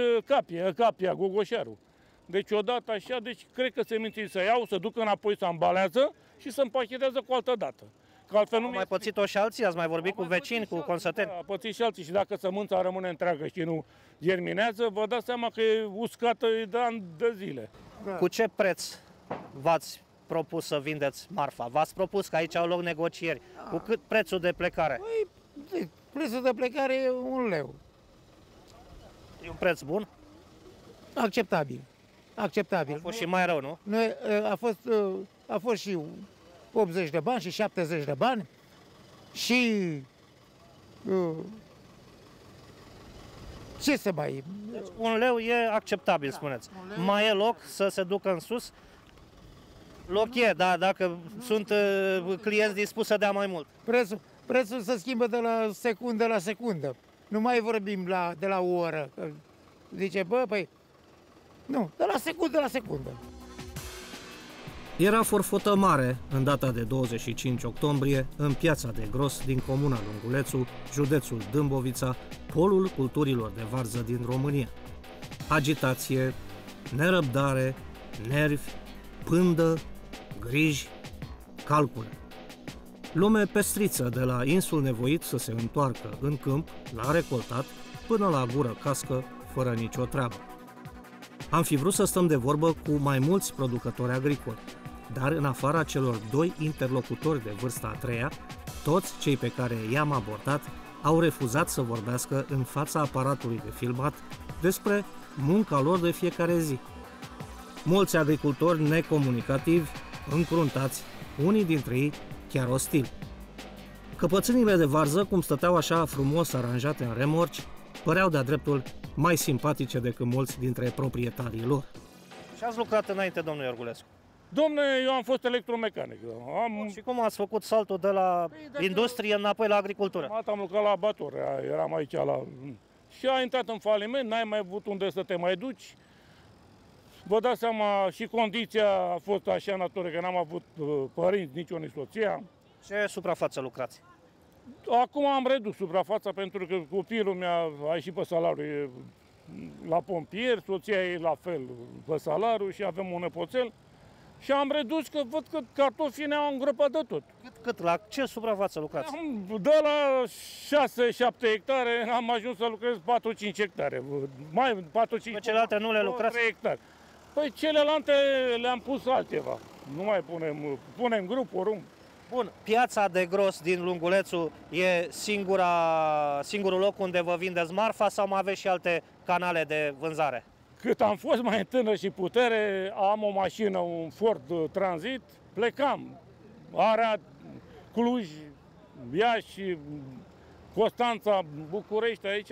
Capia, gogoșarul. Deci odată așa, deci cred că seminții să iau, să duc înapoi, să ambalează și să împachetează cu altă dată. Că altfel nu mai pățit-o și alții? Ați mai vorbit cu vecini, cu consăteni? Da, a pățit și alții și dacă sămânța rămâne întreagă și nu germinează, vă dați seama că e uscată de ani de zile. Da. Cu ce preț v-ați propus să vindeți marfa? V-ați propus că aici au loc negocieri. Cu cât prețul de plecare? Păi, prețul de plecare e 1 leu. E un preț bun? Acceptabil. Acceptabil. A fost și mai rău, nu? Noi, a fost și 80 de bani și 70 de bani și... ce se mai... Deci 1 leu e acceptabil, da, spuneți. Mai e loc să se ducă în sus? Loc e, dar dacă sunt clienți dispuși să dea mai mult. Prețul se schimbă de la secundă la secundă. Nu mai vorbim de la o oră. Zice, păi... Nu, de la secundă la secundă. Era forfotă mare în data de 25 octombrie în Piața de Gros din comuna Lungulețu, județul Dâmbovița, polul culturilor de varză din România. Agitație, nerăbdare, nervi, pândă, griji, calcule. Lume pestriță de la insul nevoit să se întoarcă în câmp, la recoltat, până la gură cască, fără nicio treabă. Am fi vrut să stăm de vorbă cu mai mulți producători agricoli, dar în afara celor 2 interlocutori de vârsta a 3-a, toți cei pe care i-am abordat au refuzat să vorbească în fața aparatului de filmat despre munca lor de fiecare zi. Mulți agricultori necomunicativi, încruntați, unii dintre ei chiar ostili. Căpățânile de varză, cum stăteau așa frumos aranjate în remorci, păreau de-a dreptul mai simpatice decât mulți dintre proprietarii lor. Și ați lucrat înainte, domnule Iorgulescu? Domne, eu am fost electromecanic. Și cum ați făcut saltul de la industrie înapoi la agricultură? Am lucrat la abator, eram aici la... Și a intrat în faliment, n-ai mai avut unde să te mai duci. Vă dați seama, și condiția a fost așa natură, că n-am avut părinți, nici o soția. Ce suprafață lucrați? Acum am redus suprafața pentru că copilul meu a ieșit pe salariu la pompier, soția e la fel pe salariu și avem un nepoțel. Și am redus că văd că cartofii ne-au îngropat de tot. Cât? La ce suprafață lucrați? De la 6-7 hectare am ajuns să lucrez 4-5 hectare. Mai 4-5 pe celelalte nu le lucrați? 3 hectare. Păi celelalte le-am pus altceva. Nu mai punem grup, porumb. Bun, Piața de Gros din Lungulețu e singurul loc unde vă vindeți marfa sau mai aveți și alte canale de vânzare? Cât am fost mai tânăr și putere, am o mașină, un Ford Transit, plecam. Arad, Cluj, Iași, Constanța, București, aici.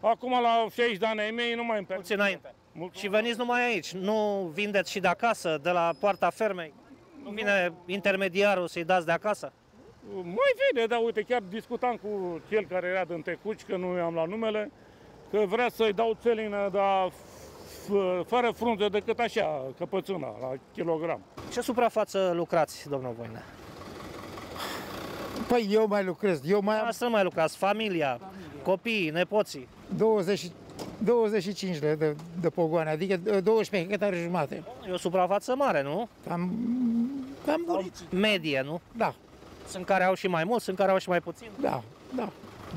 Acum la 60 de ani ai mei nu mai îmi permit. Înainte. Și veniți numai aici, nu vindeți și de acasă, de la poarta fermei? Nu vine intermediarul să-i dați de acasă? Mai vine, dar uite, chiar discutam cu cel care era din Tecuci, că nu i-am luat numele, că vrea să-i dau țelină, dar fără frunze decât așa, căpățâna, la kilogram. Ce suprafață lucrați, domnul Voina? Păi eu mai lucrez, Să mai lucrați, familia, copiii, nepoții. 25 de pogoane, adică 12 hectare jumate. E o suprafață mare, nu? Cam medie, nu? Da. Sunt care au și mai mult, sunt care au și mai puțin. Da, da.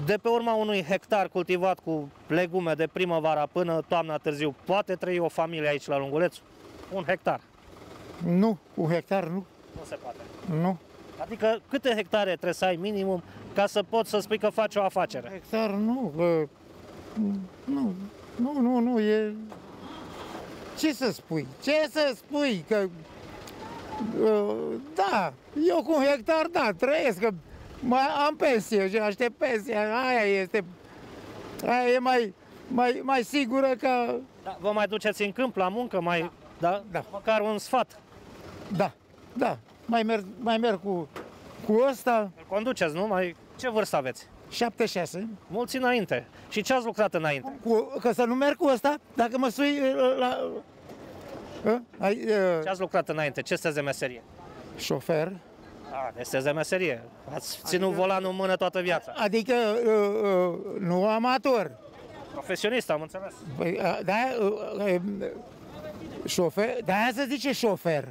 De pe urma unui hectar cultivat cu legume de primăvara până toamna târziu, poate trăi o familie aici la Lungulețu? Un hectar? Nu, un hectar nu. Nu se poate. Nu. Adică câte hectare trebuie să ai minimum ca să poți să spui că faci o afacere? Un hectar nu, nu, e... Ce să spui? Ce să spui? Că... Da, eu cu un hectar, da, trăiesc, că am pensie și aștept pensia, aia e mai sigură ca... Da, vă mai duceți în câmp la muncă, mai... Da, da? Da. Măcar un sfat. Da, da, mai merg cu ăsta. Îl conduceți, nu? Mai... Ce vârstă aveți? 76. Mulți înainte. Și ce ați lucrat înainte? Că să nu merg cu ăsta, dacă mă sui la... Ce ați lucrat înainte? Ce sunteți de meserie? Șofer. A, sunteți de meserie. Ați ținut volanul în mână toată viața. Adică, nu amator. Profesionist, am înțeles. Păi, șofer, de-aia se zice șofer.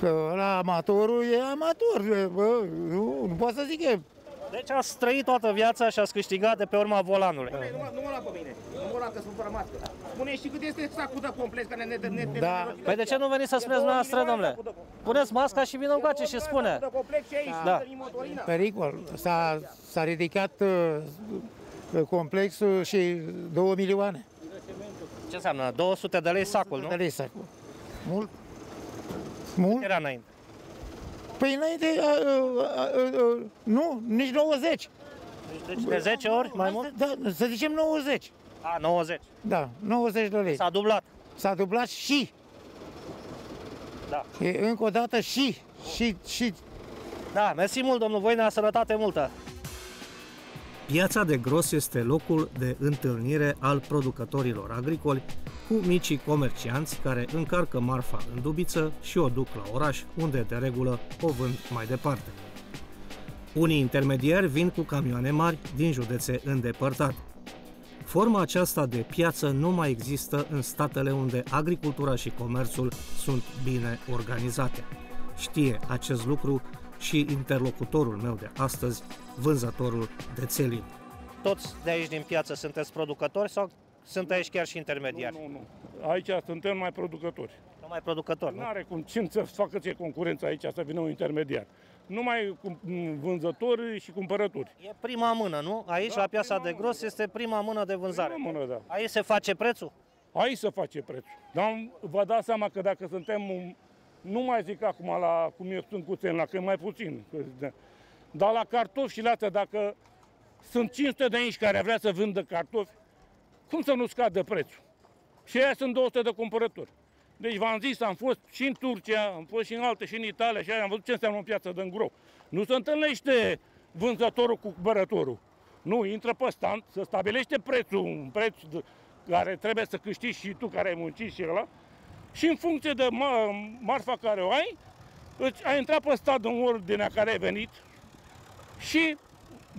Că la amatorul e amator. Bă, nu pot să zic eu. Deci ați trăit toată viața și ați câștigat de pe urma volanului. Nu mă lua pe mine, nu mă lua că sunt fără mască. Spune și cât este sacul de complet, că ne... Da. Păi de ce nu veniți să spuneți dumneavoastră, domnule? Puneți masca și vină încoace și spune. Da. Pericol. S-a ridicat complexul și 2 milioane. Ce înseamnă? 200 de lei sacul, nu? 200 de lei sacul. Mult? Mult? Era înainte. Păi înainte, nu, nici 90. Deci de 10 ori mai mult? Da, să zicem 90. A, 90. Da, 90 de lei. S-a dublat. S-a dublat și. Da. E, încă o dată și. Și. Da, mersi mult, domnul Voina, sănătate multă. Piața de Gros este locul de întâlnire al producătorilor agricoli cu micii comercianți care încarcă marfa în dubiță și o duc la oraș, unde de regulă o vând mai departe. Unii intermediari vin cu camioane mari din județe îndepărtate. Forma aceasta de piață nu mai există în statele unde agricultura și comerțul sunt bine organizate. Știe acest lucru și interlocutorul meu de astăzi, vânzătorul de țelin. Toți de aici din piață sunteți producători sau sunt aici chiar și intermediari? Nu. Aici suntem mai producători. Numai producători, nu? N-are cum. Cine să facă ție concurență aici, să vină un intermediar? Numai vânzători și cumpărători. E prima mână, nu? Aici, da, la Piața de Gros, este prima mână de vânzare. Prima mână, da. Aici se face prețul? Aici se face prețul. Dar vă dați seama că dacă suntem... Nu mai zic acum la cum eu sunt cu țelina, că e mai puțin. Dar la cartofi și la astea, dacă sunt 500 de aici care vrea să vândă cartofi, cum să nu scadă prețul? Și aia sunt 200 de cumpărători. Deci v-am zis, am fost și în Turcia, am fost și în alte, și în Italia, și aia am văzut ce înseamnă o piață de îngro. Nu se întâlnește vânzătorul cu cumpărătorul. Nu, intră pe stand, se stabilește prețul, un preț care trebuie să câștigi și tu care ai muncit și ăla, și în funcție de marfa care o ai, ai intrat pe stad în ordinea care ai venit și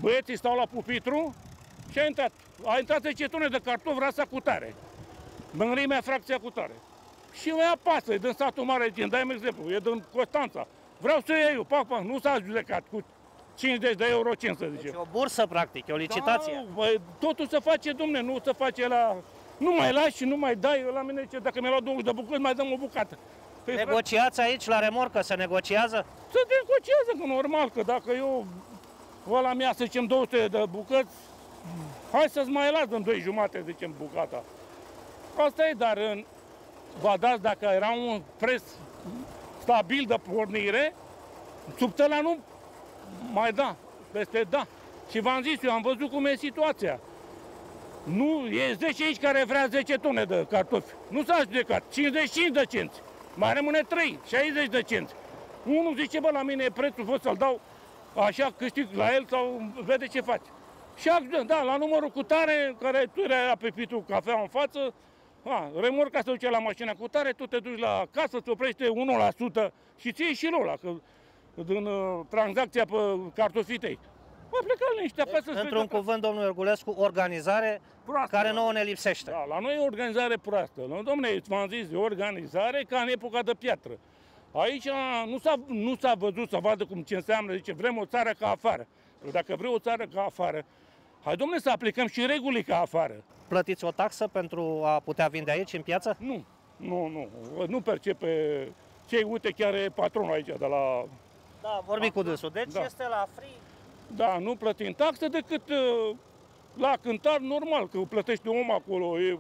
băieții stau la pupitru și a intrat 10 tone de cartofi rasa cu tare, mărimea fracția cu tare. Și îi apasă, e din satul mare, dai-mi exemplu, e din Constanța, vreau să iau eu, pac, nu s-a judecat cu 50 de euro, 5 să zicem. Deci o bursă, practic, e o licitație. Da, bă, totul se face, domne, nu se face la... Nu mai lași și nu mai dai, la mine ce, dacă mi-a luat 20 de bucăți, mai dăm o bucată. Păi, negociați aici la remorcă, se negociază? Se negociază, că normal, că dacă eu, ăla mea, să zicem, 200 de bucăți, hai să-ți mai las în 2,5, zicem, bucata. Asta e, dar vă dați, dacă era un preț stabil de pornire, subtăla nu mai da, peste da. Și v-am zis, eu am văzut cum e situația. Nu, e 10 aici care vrea 10 tone de cartofi. Nu s-a judecat. 55 de cenți. Mai rămâne 3, 60 de cenți. Unul zice, bă, la mine e prețul, vă să-l dau așa, câștig la el sau vede ce faci. Și da, la numărul cu tare, care tu era pe pitul cafea în față, remorca se duce la mașina cu tare, tu te duci la casă, îți oprește 1% și ție și rola, că din tranzacția pe cartofii tăi. M-a plecat liniște acasă. Într-un cuvânt, domnul Iorgulescu, organizare proastă, care nouă ne lipsește. Da, la noi e organizare proastă. No, domnule, v-am zis, e organizare ca în epoca de piatră. Aici nu s-a văzut să vadă cum ce înseamnă, zice, vrem o țară ca afară. Dacă vrei o țară ca afară, hai, domnule, să aplicăm și regulile ca afară. Plătiți o taxă pentru a putea vinde aici, în piață? Nu, nu, nu. Nu percepe cei, uite, chiar e patronul aici de la... Da, vorbim cu dânsul. Deci da, este la free? Da, nu plătim taxă decât la cântar, normal, că plătești om acolo. E,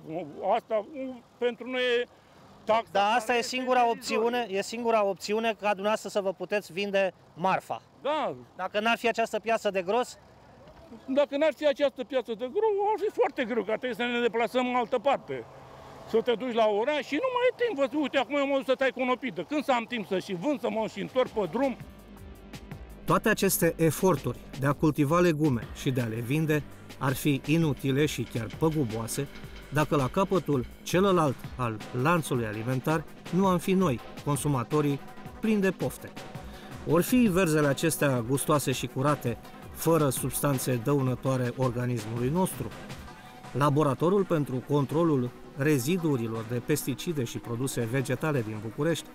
asta pentru noi e taxă. Dar asta e singura opțiune, ca dumneavoastră să vă puteți vinde marfa. Da. Dacă n-ar fi această piață de gros... Dacă n-ar fi această piață de grâu, ar fi foarte greu, că trebuie să ne deplasăm în altă parte. Să te duci la oraș și nu mai e timp. Uite, acum eu mă duc să tai cu o nopidă. Când să am timp să și vând, să mă și întorc pe drum? Toate aceste eforturi de a cultiva legume și de a le vinde ar fi inutile și chiar păguboase dacă la capătul celălalt al lanțului alimentar nu am fi noi, consumatorii, plini de pofte. Or fi verzele acestea gustoase și curate, fără substanțe dăunătoare organismului nostru. Laboratorul pentru controlul rezidurilor de pesticide și produse vegetale din București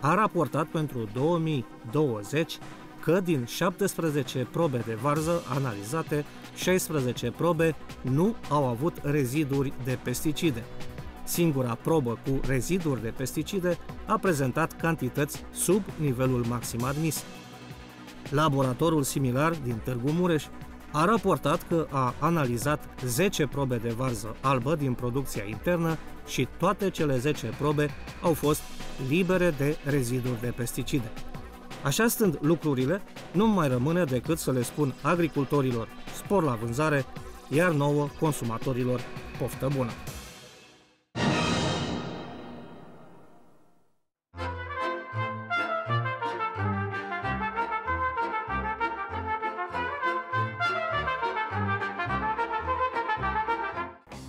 a raportat pentru 2020 că din 17 probe de varză analizate, 16 probe nu au avut reziduri de pesticide. Singura probă cu reziduri de pesticide a prezentat cantități sub nivelul maxim admis. Laboratorul similar din Târgu Mureș a raportat că a analizat 10 probe de varză albă din producția internă și toate cele 10 probe au fost libere de reziduri de pesticide. Așa stând lucrurile, nu mai rămâne decât să le spun agricultorilor spor la vânzare, iar nouă consumatorilor poftă bună.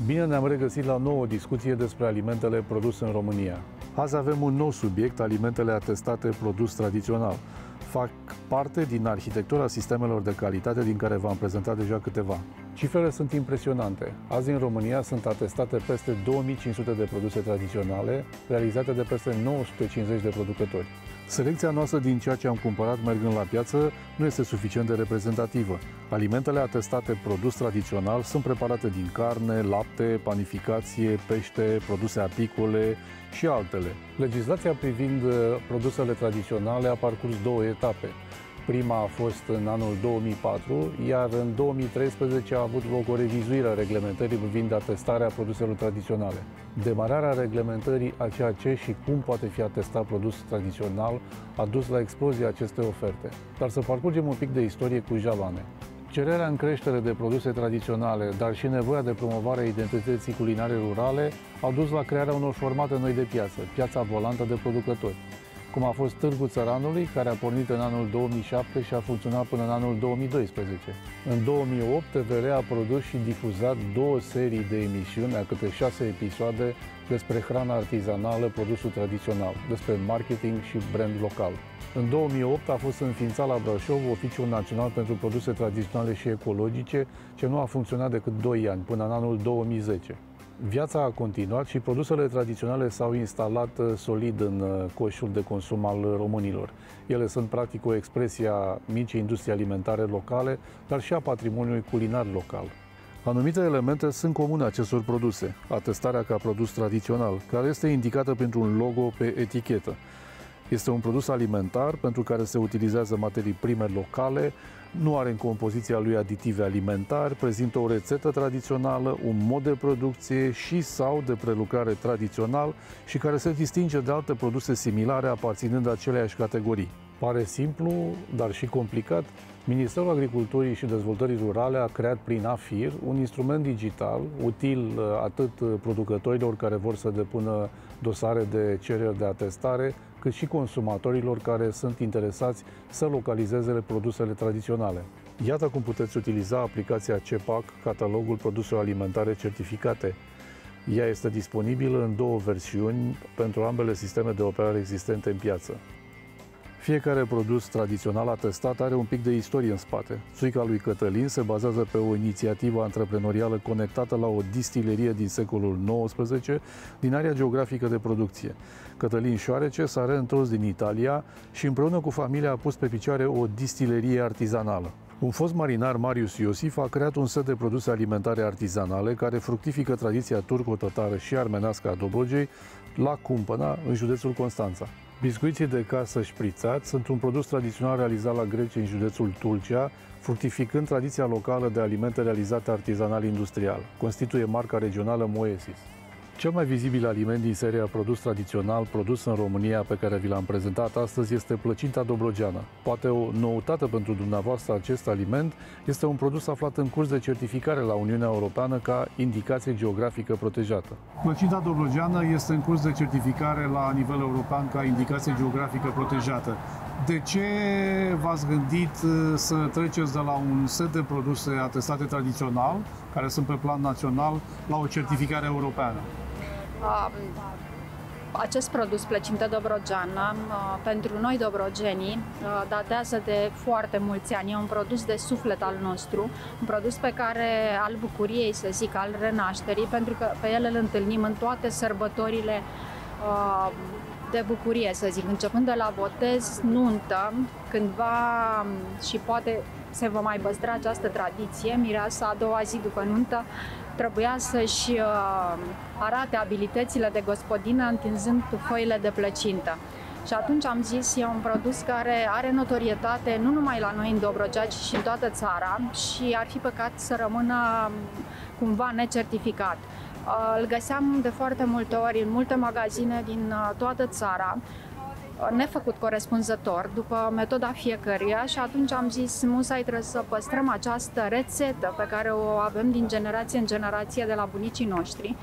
Bine ne-am regăsit la o nouă discuție despre alimentele produse în România. Azi avem un nou subiect, alimentele atestate produs tradițional. Fac parte din arhitectura sistemelor de calitate din care v-am prezentat deja câteva. Cifrele sunt impresionante. Azi în România sunt atestate peste 2500 de produse tradiționale, realizate de peste 950 de producători. Selecția noastră din ceea ce am cumpărat mergând la piață nu este suficient de reprezentativă. Alimentele atestate produs tradițional sunt preparate din carne, lapte, panificație, pește, produse apicole și altele. Legislația privind produsele tradiționale a parcurs două etape. Prima a fost în anul 2004, iar în 2013 a avut loc o revizuire a reglementării privind atestarea produselor tradiționale. Demararea reglementării a ceea ce și cum poate fi atestat produs tradițional a dus la explozia acestei oferte. Dar să parcurgem un pic de istorie cu jaloane. Cererea în creștere de produse tradiționale, dar și nevoia de promovare a identității culinare rurale au dus la crearea unor formate noi de piață, piața volantă de producători, cum a fost Târgul Țăranului, care a pornit în anul 2007 și a funcționat până în anul 2012. În 2008, TVR a produs și difuzat două serii de emisiuni, a câte 6 episoade, despre hrana artizanală, produsul tradițional, despre marketing și brand local. În 2008 a fost înființat la Brașov Oficiul Național pentru Produse Tradiționale și Ecologice, ce nu a funcționat decât 2 ani, până în anul 2010. Viața a continuat și produsele tradiționale s-au instalat solid în coșul de consum al românilor. Ele sunt practic o expresie a micii industrie alimentare locale, dar și a patrimoniului culinar local. Anumite elemente sunt comune acestor produse. Atestarea ca produs tradițional, care este indicată printr-un logo pe etichetă. Este un produs alimentar pentru care se utilizează materii prime locale, nu are în compoziția lui aditive alimentari, prezintă o rețetă tradițională, un mod de producție și sau de prelucrare tradițional și care se distinge de alte produse similare aparținând aceleiași categorii. Pare simplu, dar și complicat. Ministerul Agriculturii și Dezvoltării Rurale a creat prin AFIR un instrument digital util atât producătorilor care vor să depună dosare de cereri de atestare, cât și consumatorilor care sunt interesați să localizeze produsele tradiționale. Iată cum puteți utiliza aplicația CEPAC, Catalogul Produselor Alimentare Certificate. Ea este disponibilă în două versiuni pentru ambele sisteme de operare existente în piață. Fiecare produs tradițional atestat are un pic de istorie în spate. Țuica lui Cătălin se bazează pe o inițiativă antreprenorială conectată la o distilerie din secolul XIX, din area geografică de producție. Cătălin Șoarece s-a reîntors din Italia și împreună cu familia a pus pe picioare o distilerie artizanală. Un fost marinar, Marius Iosif, a creat un set de produse alimentare artizanale care fructifică tradiția turco-tătară și armenească a Dobrogei la Cumpăna, în județul Constanța. Biscuiții de casă șprițați sunt un produs tradițional realizat la greci în județul Tulcea, fructificând tradiția locală de alimente realizate artizanal-industrial. Constituie marca regională Moesis. Cel mai vizibil aliment din seria produs tradițional produs în România pe care vi l-am prezentat astăzi este plăcinta dobrogeană. Poate o noutate pentru dumneavoastră, acest aliment este un produs aflat în curs de certificare la Uniunea Europeană ca indicație geografică protejată. Plăcinta dobrogeană este în curs de certificare la nivel european ca indicație geografică protejată. De ce v-ați gândit să treceți de la un set de produse atestate tradițional, care sunt pe plan național, la o certificare europeană? Acest produs, plăcintă dobrogeană, pentru noi dobrogenii datează de foarte mulți ani. E un produs de suflet al nostru, un produs pe care, al bucuriei, să zic, al renașterii, pentru că pe el îl întâlnim în toate sărbătorile de bucurie, să zic, începând de la botez, nuntă, cândva, și poate se va mai păstra această tradiție. Mireasa, a doua zi după nuntă, trebuia să-și arate abilitățile de gospodină întinzând foile de plăcintă. Și atunci am zis, e un produs care are notorietate nu numai la noi în Dobrogea, ci și în toată țara, și ar fi păcat să rămână cumva necertificat. Îl găseam de foarte multe ori în multe magazine din toată țara, nefăcut corespunzător, după metoda fiecăruia, și atunci am zis, musai, trebuie să păstrăm această rețetă pe care o avem din generație în generație de la bunicii noștri.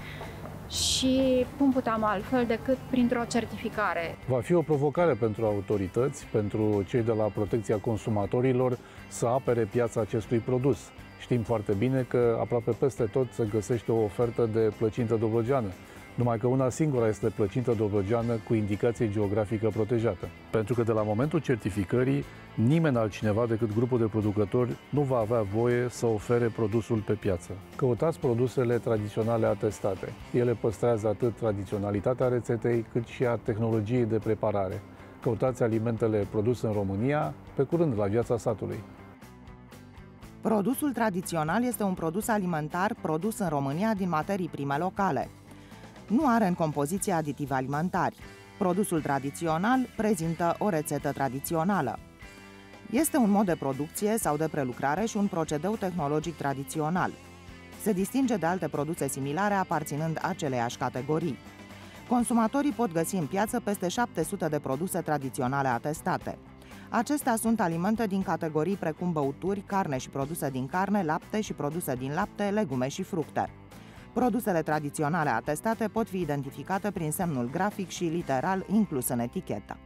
Și cum puteam altfel decât printr-o certificare. Va fi o provocare pentru autorități, pentru cei de la protecția consumatorilor, să apere piața acestui produs. Știm foarte bine că aproape peste tot se găsește o ofertă de plăcintă dobrogeană, numai că una singura este plăcintă dobrogeană cu indicație geografică protejată. Pentru că de la momentul certificării, nimeni altcineva decât grupul de producători nu va avea voie să ofere produsul pe piață. Căutați produsele tradiționale atestate. Ele păstrează atât tradiționalitatea rețetei, cât și a tehnologiei de preparare. Căutați alimentele produse în România, pe curând la Viața Satului. Produsul tradițional este un produs alimentar produs în România din materii prime locale. Nu are în compoziție aditivi alimentari. Produsul tradițional prezintă o rețetă tradițională. Este un mod de producție sau de prelucrare și un procedeu tehnologic tradițional. Se distinge de alte produse similare aparținând aceleiași categorii. Consumatorii pot găsi în piață peste 700 de produse tradiționale atestate. Acestea sunt alimente din categorii precum băuturi, carne și produse din carne, lapte și produse din lapte, legume și fructe. Produsele tradiționale atestate pot fi identificate prin semnul grafic și literal inclus în etichetă.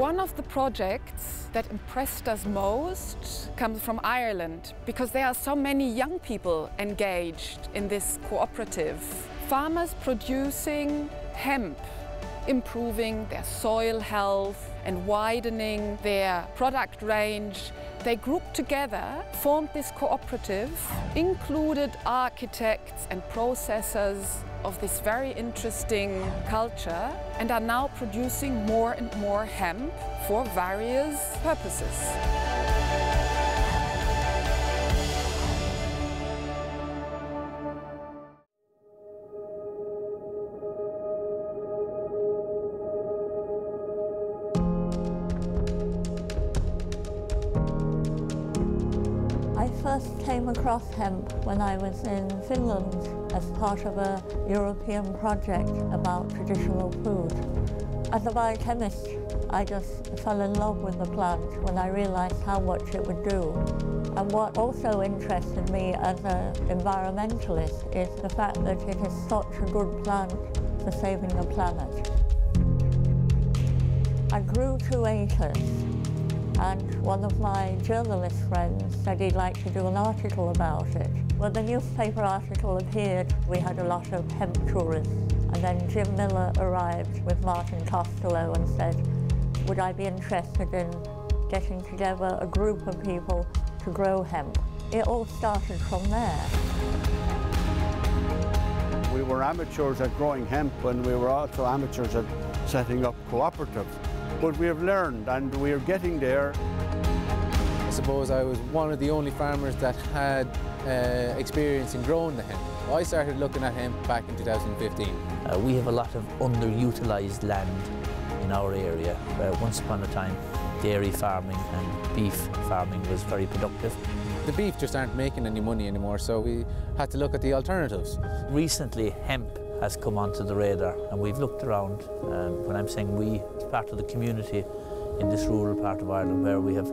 One of the projects that impressed us most comes from Ireland, because there are so many young people engaged in this cooperative. Farmers producing hemp, improving their soil health and widening their product range. They grouped together, formed this cooperative, included architects and processors of this very interesting culture, and are now producing more and more hemp for various purposes. I came across hemp when I was in Finland as part of a European project about traditional food. As a biochemist, I just fell in love with the plant when I realized how much it would do. And what also interested me as an environmentalist is the fact that it is such a good plant for saving the planet. I grew to 8 acres, and one of my journalist friends said he'd like to do an article about it. When the newspaper article appeared, we had a lot of hemp tourists, and then Jim Miller arrived with Martin Costello and said, would I be interested in getting together a group of people to grow hemp? It all started from there. We were amateurs at growing hemp, and we were also amateurs at setting up cooperatives. But we have learned, and we are getting there. I suppose I was one of the only farmers that had experience in growing the hemp. I started looking at hemp back in 2015. We have a lot of underutilised land in our area. Once upon a time, dairy farming and beef farming was very productive. The beef just aren't making any money anymore, so we had to look at the alternatives. Recently, hemp has come onto the radar, and we've looked around. When I'm saying we, it's part of the community in this rural part of Ireland where we have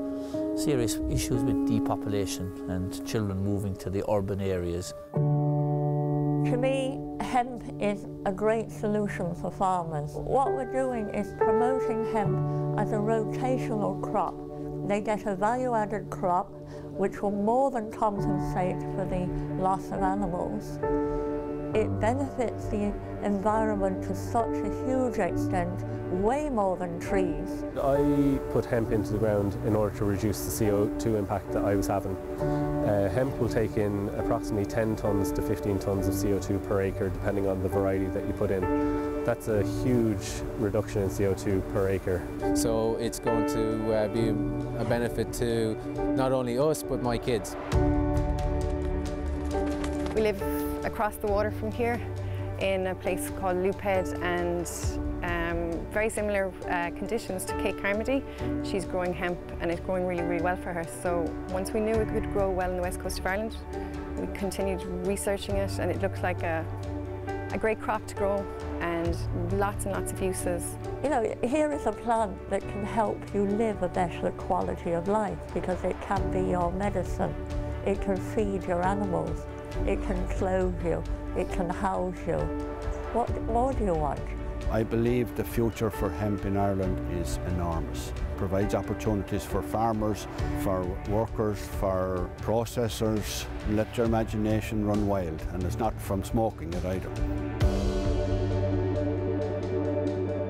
serious issues with depopulation and children moving to the urban areas. To me, hemp is a great solution for farmers. What we're doing is promoting hemp as a rotational crop. They get a value-added crop which will more than compensate for the loss of animals. It benefits the environment to such a huge extent, way more than trees. I put hemp into the ground in order to reduce the CO2 impact that I was having. Hemp will take in approximately 10 tons to 15 tons of CO2 per acre, depending on the variety that you put in. That's a huge reduction in CO2 per acre. So it's going to be a benefit to not only us, but my kids. We live across the water from here in a place called Luped, and very similar conditions to Kate Carmody. She's growing hemp and it's growing really, really well for her. So once we knew it could grow well in the west coast of Ireland, we continued researching it, and it looked like a great crop to grow and lots of uses. You know, here is a plant that can help you live a better quality of life because it can be your medicine. It can feed your animals. It can clothe you, it can house you. What more do you want? I believe the future for hemp in Ireland is enormous. It provides opportunities for farmers, for workers, for processors. Let your imagination run wild, and it's not from smoking it either.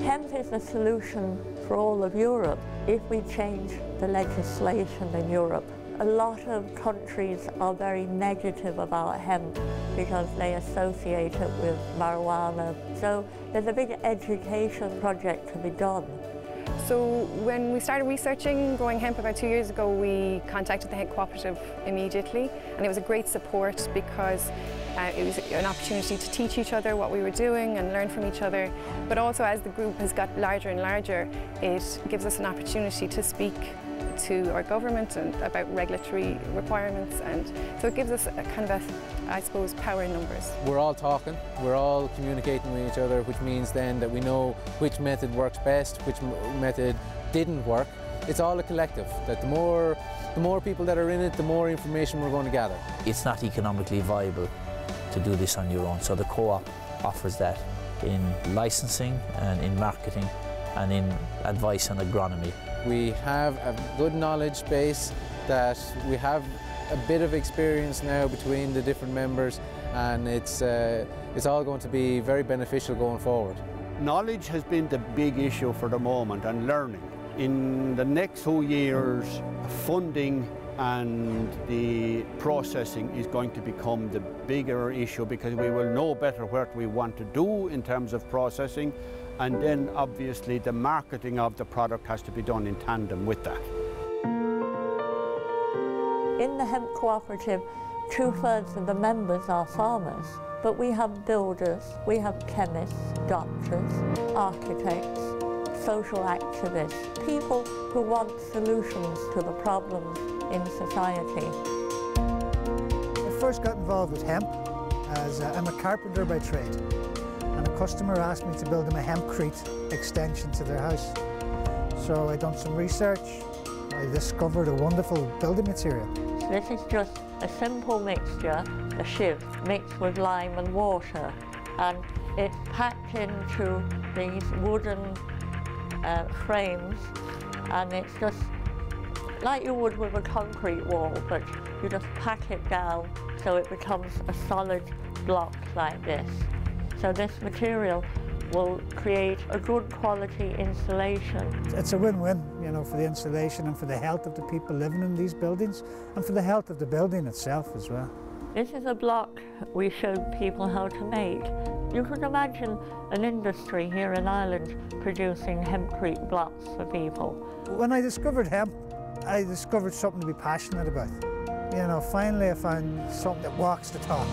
Hemp is a solution for all of Europe if we change the legislation in Europe. A lot of countries are very negative about hemp because they associate it with marijuana. So there's a big education project to be done. So when we started researching growing hemp about 2 years ago, we contacted the Hemp Cooperative immediately, and it was a great support because it was an opportunity to teach each other what we were doing and learn from each other. But also, as the group has got larger and larger, it gives us an opportunity to speak to our government and about regulatory requirements, and so it gives us a kind of a, I suppose, power in numbers. We're all talking, we're all communicating with each other, which means then that we know which method works best, which method didn't work. It's all a collective, that the more people that are in it, the more information we're going to gather. It's not economically viable to do this on your own, so the co-op offers that in licensing and in marketing and in advice on agronomy. We have a good knowledge base, that we have a bit of experience now between the different members, and it's all going to be very beneficial going forward. Knowledge has been the big issue for the moment, and learning. In the next 2 years, funding and the processing is going to become the bigger issue, because we will know better what we want to do in terms of processing. And then, obviously, the marketing of the product has to be done in tandem with that. In the Hemp Cooperative, 2/3 of the members are farmers, but we have builders, we have chemists, doctors, architects, social activists, people who want solutions to the problems in society. I first got involved with hemp as I'm a carpenter by trade. And a customer asked me to build them a hempcrete extension to their house. So I done some research. I discovered a wonderful building material. This is just a simple mixture, a shiv, mixed with lime and water. And it packed into these wooden frames, and it's just like you would with a concrete wall, but you just pack it down so it becomes a solid block like this. So this material will create a good quality insulation. It's a win-win, you know, for the insulation and for the health of the people living in these buildings and for the health of the building itself as well. This is a block we showed people how to make. You can imagine an industry here in Ireland producing hempcrete blocks for people. When I discovered hemp, I discovered something to be passionate about. You know, finally I found something that walks the talk.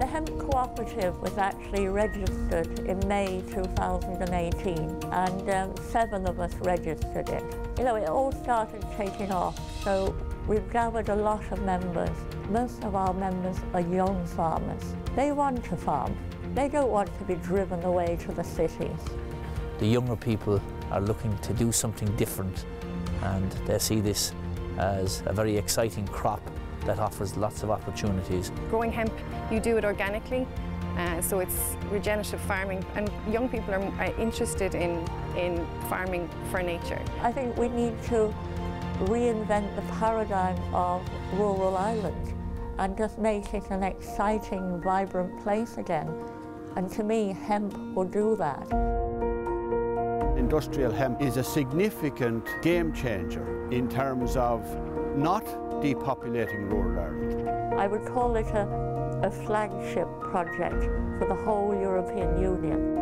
The Hemp Cooperative was actually registered in May 2018, and 7 of us registered it. You know, it all started taking off, so we've gathered a lot of members. Most of our members are young farmers. They want to farm. They don't want to be driven away to the cities. The younger people are looking to do something different, and they see this as a very exciting crop that offers lots of opportunities. Growing hemp, you do it organically, so it's regenerative farming, and young people are interested in farming for nature. I think we need to reinvent the paradigm of rural Ireland and just make it an exciting, vibrant place again. And to me, hemp will do that. Industrial hemp is a significant game changer in terms of not depopulating rural Ireland. I would call it a flagship project for the whole European Union.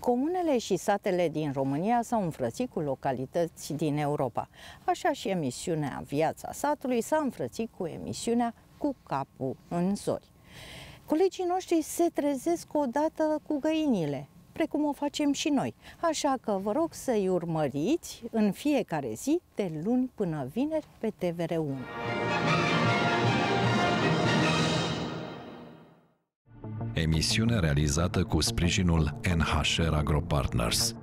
Comunele și satele din România s-au înfrățit cu localități din Europa. Așa și emisiunea Viața Satului s-a înfrățit cu emisiunea Cu capul în zori. Colegii noștri se trezesc odată cu găinile, precum o facem și noi. Așa că vă rog să-i urmăriți în fiecare zi, de luni până vineri, pe TVR1. Emisiune realizată cu sprijinul NHR AgroPartners,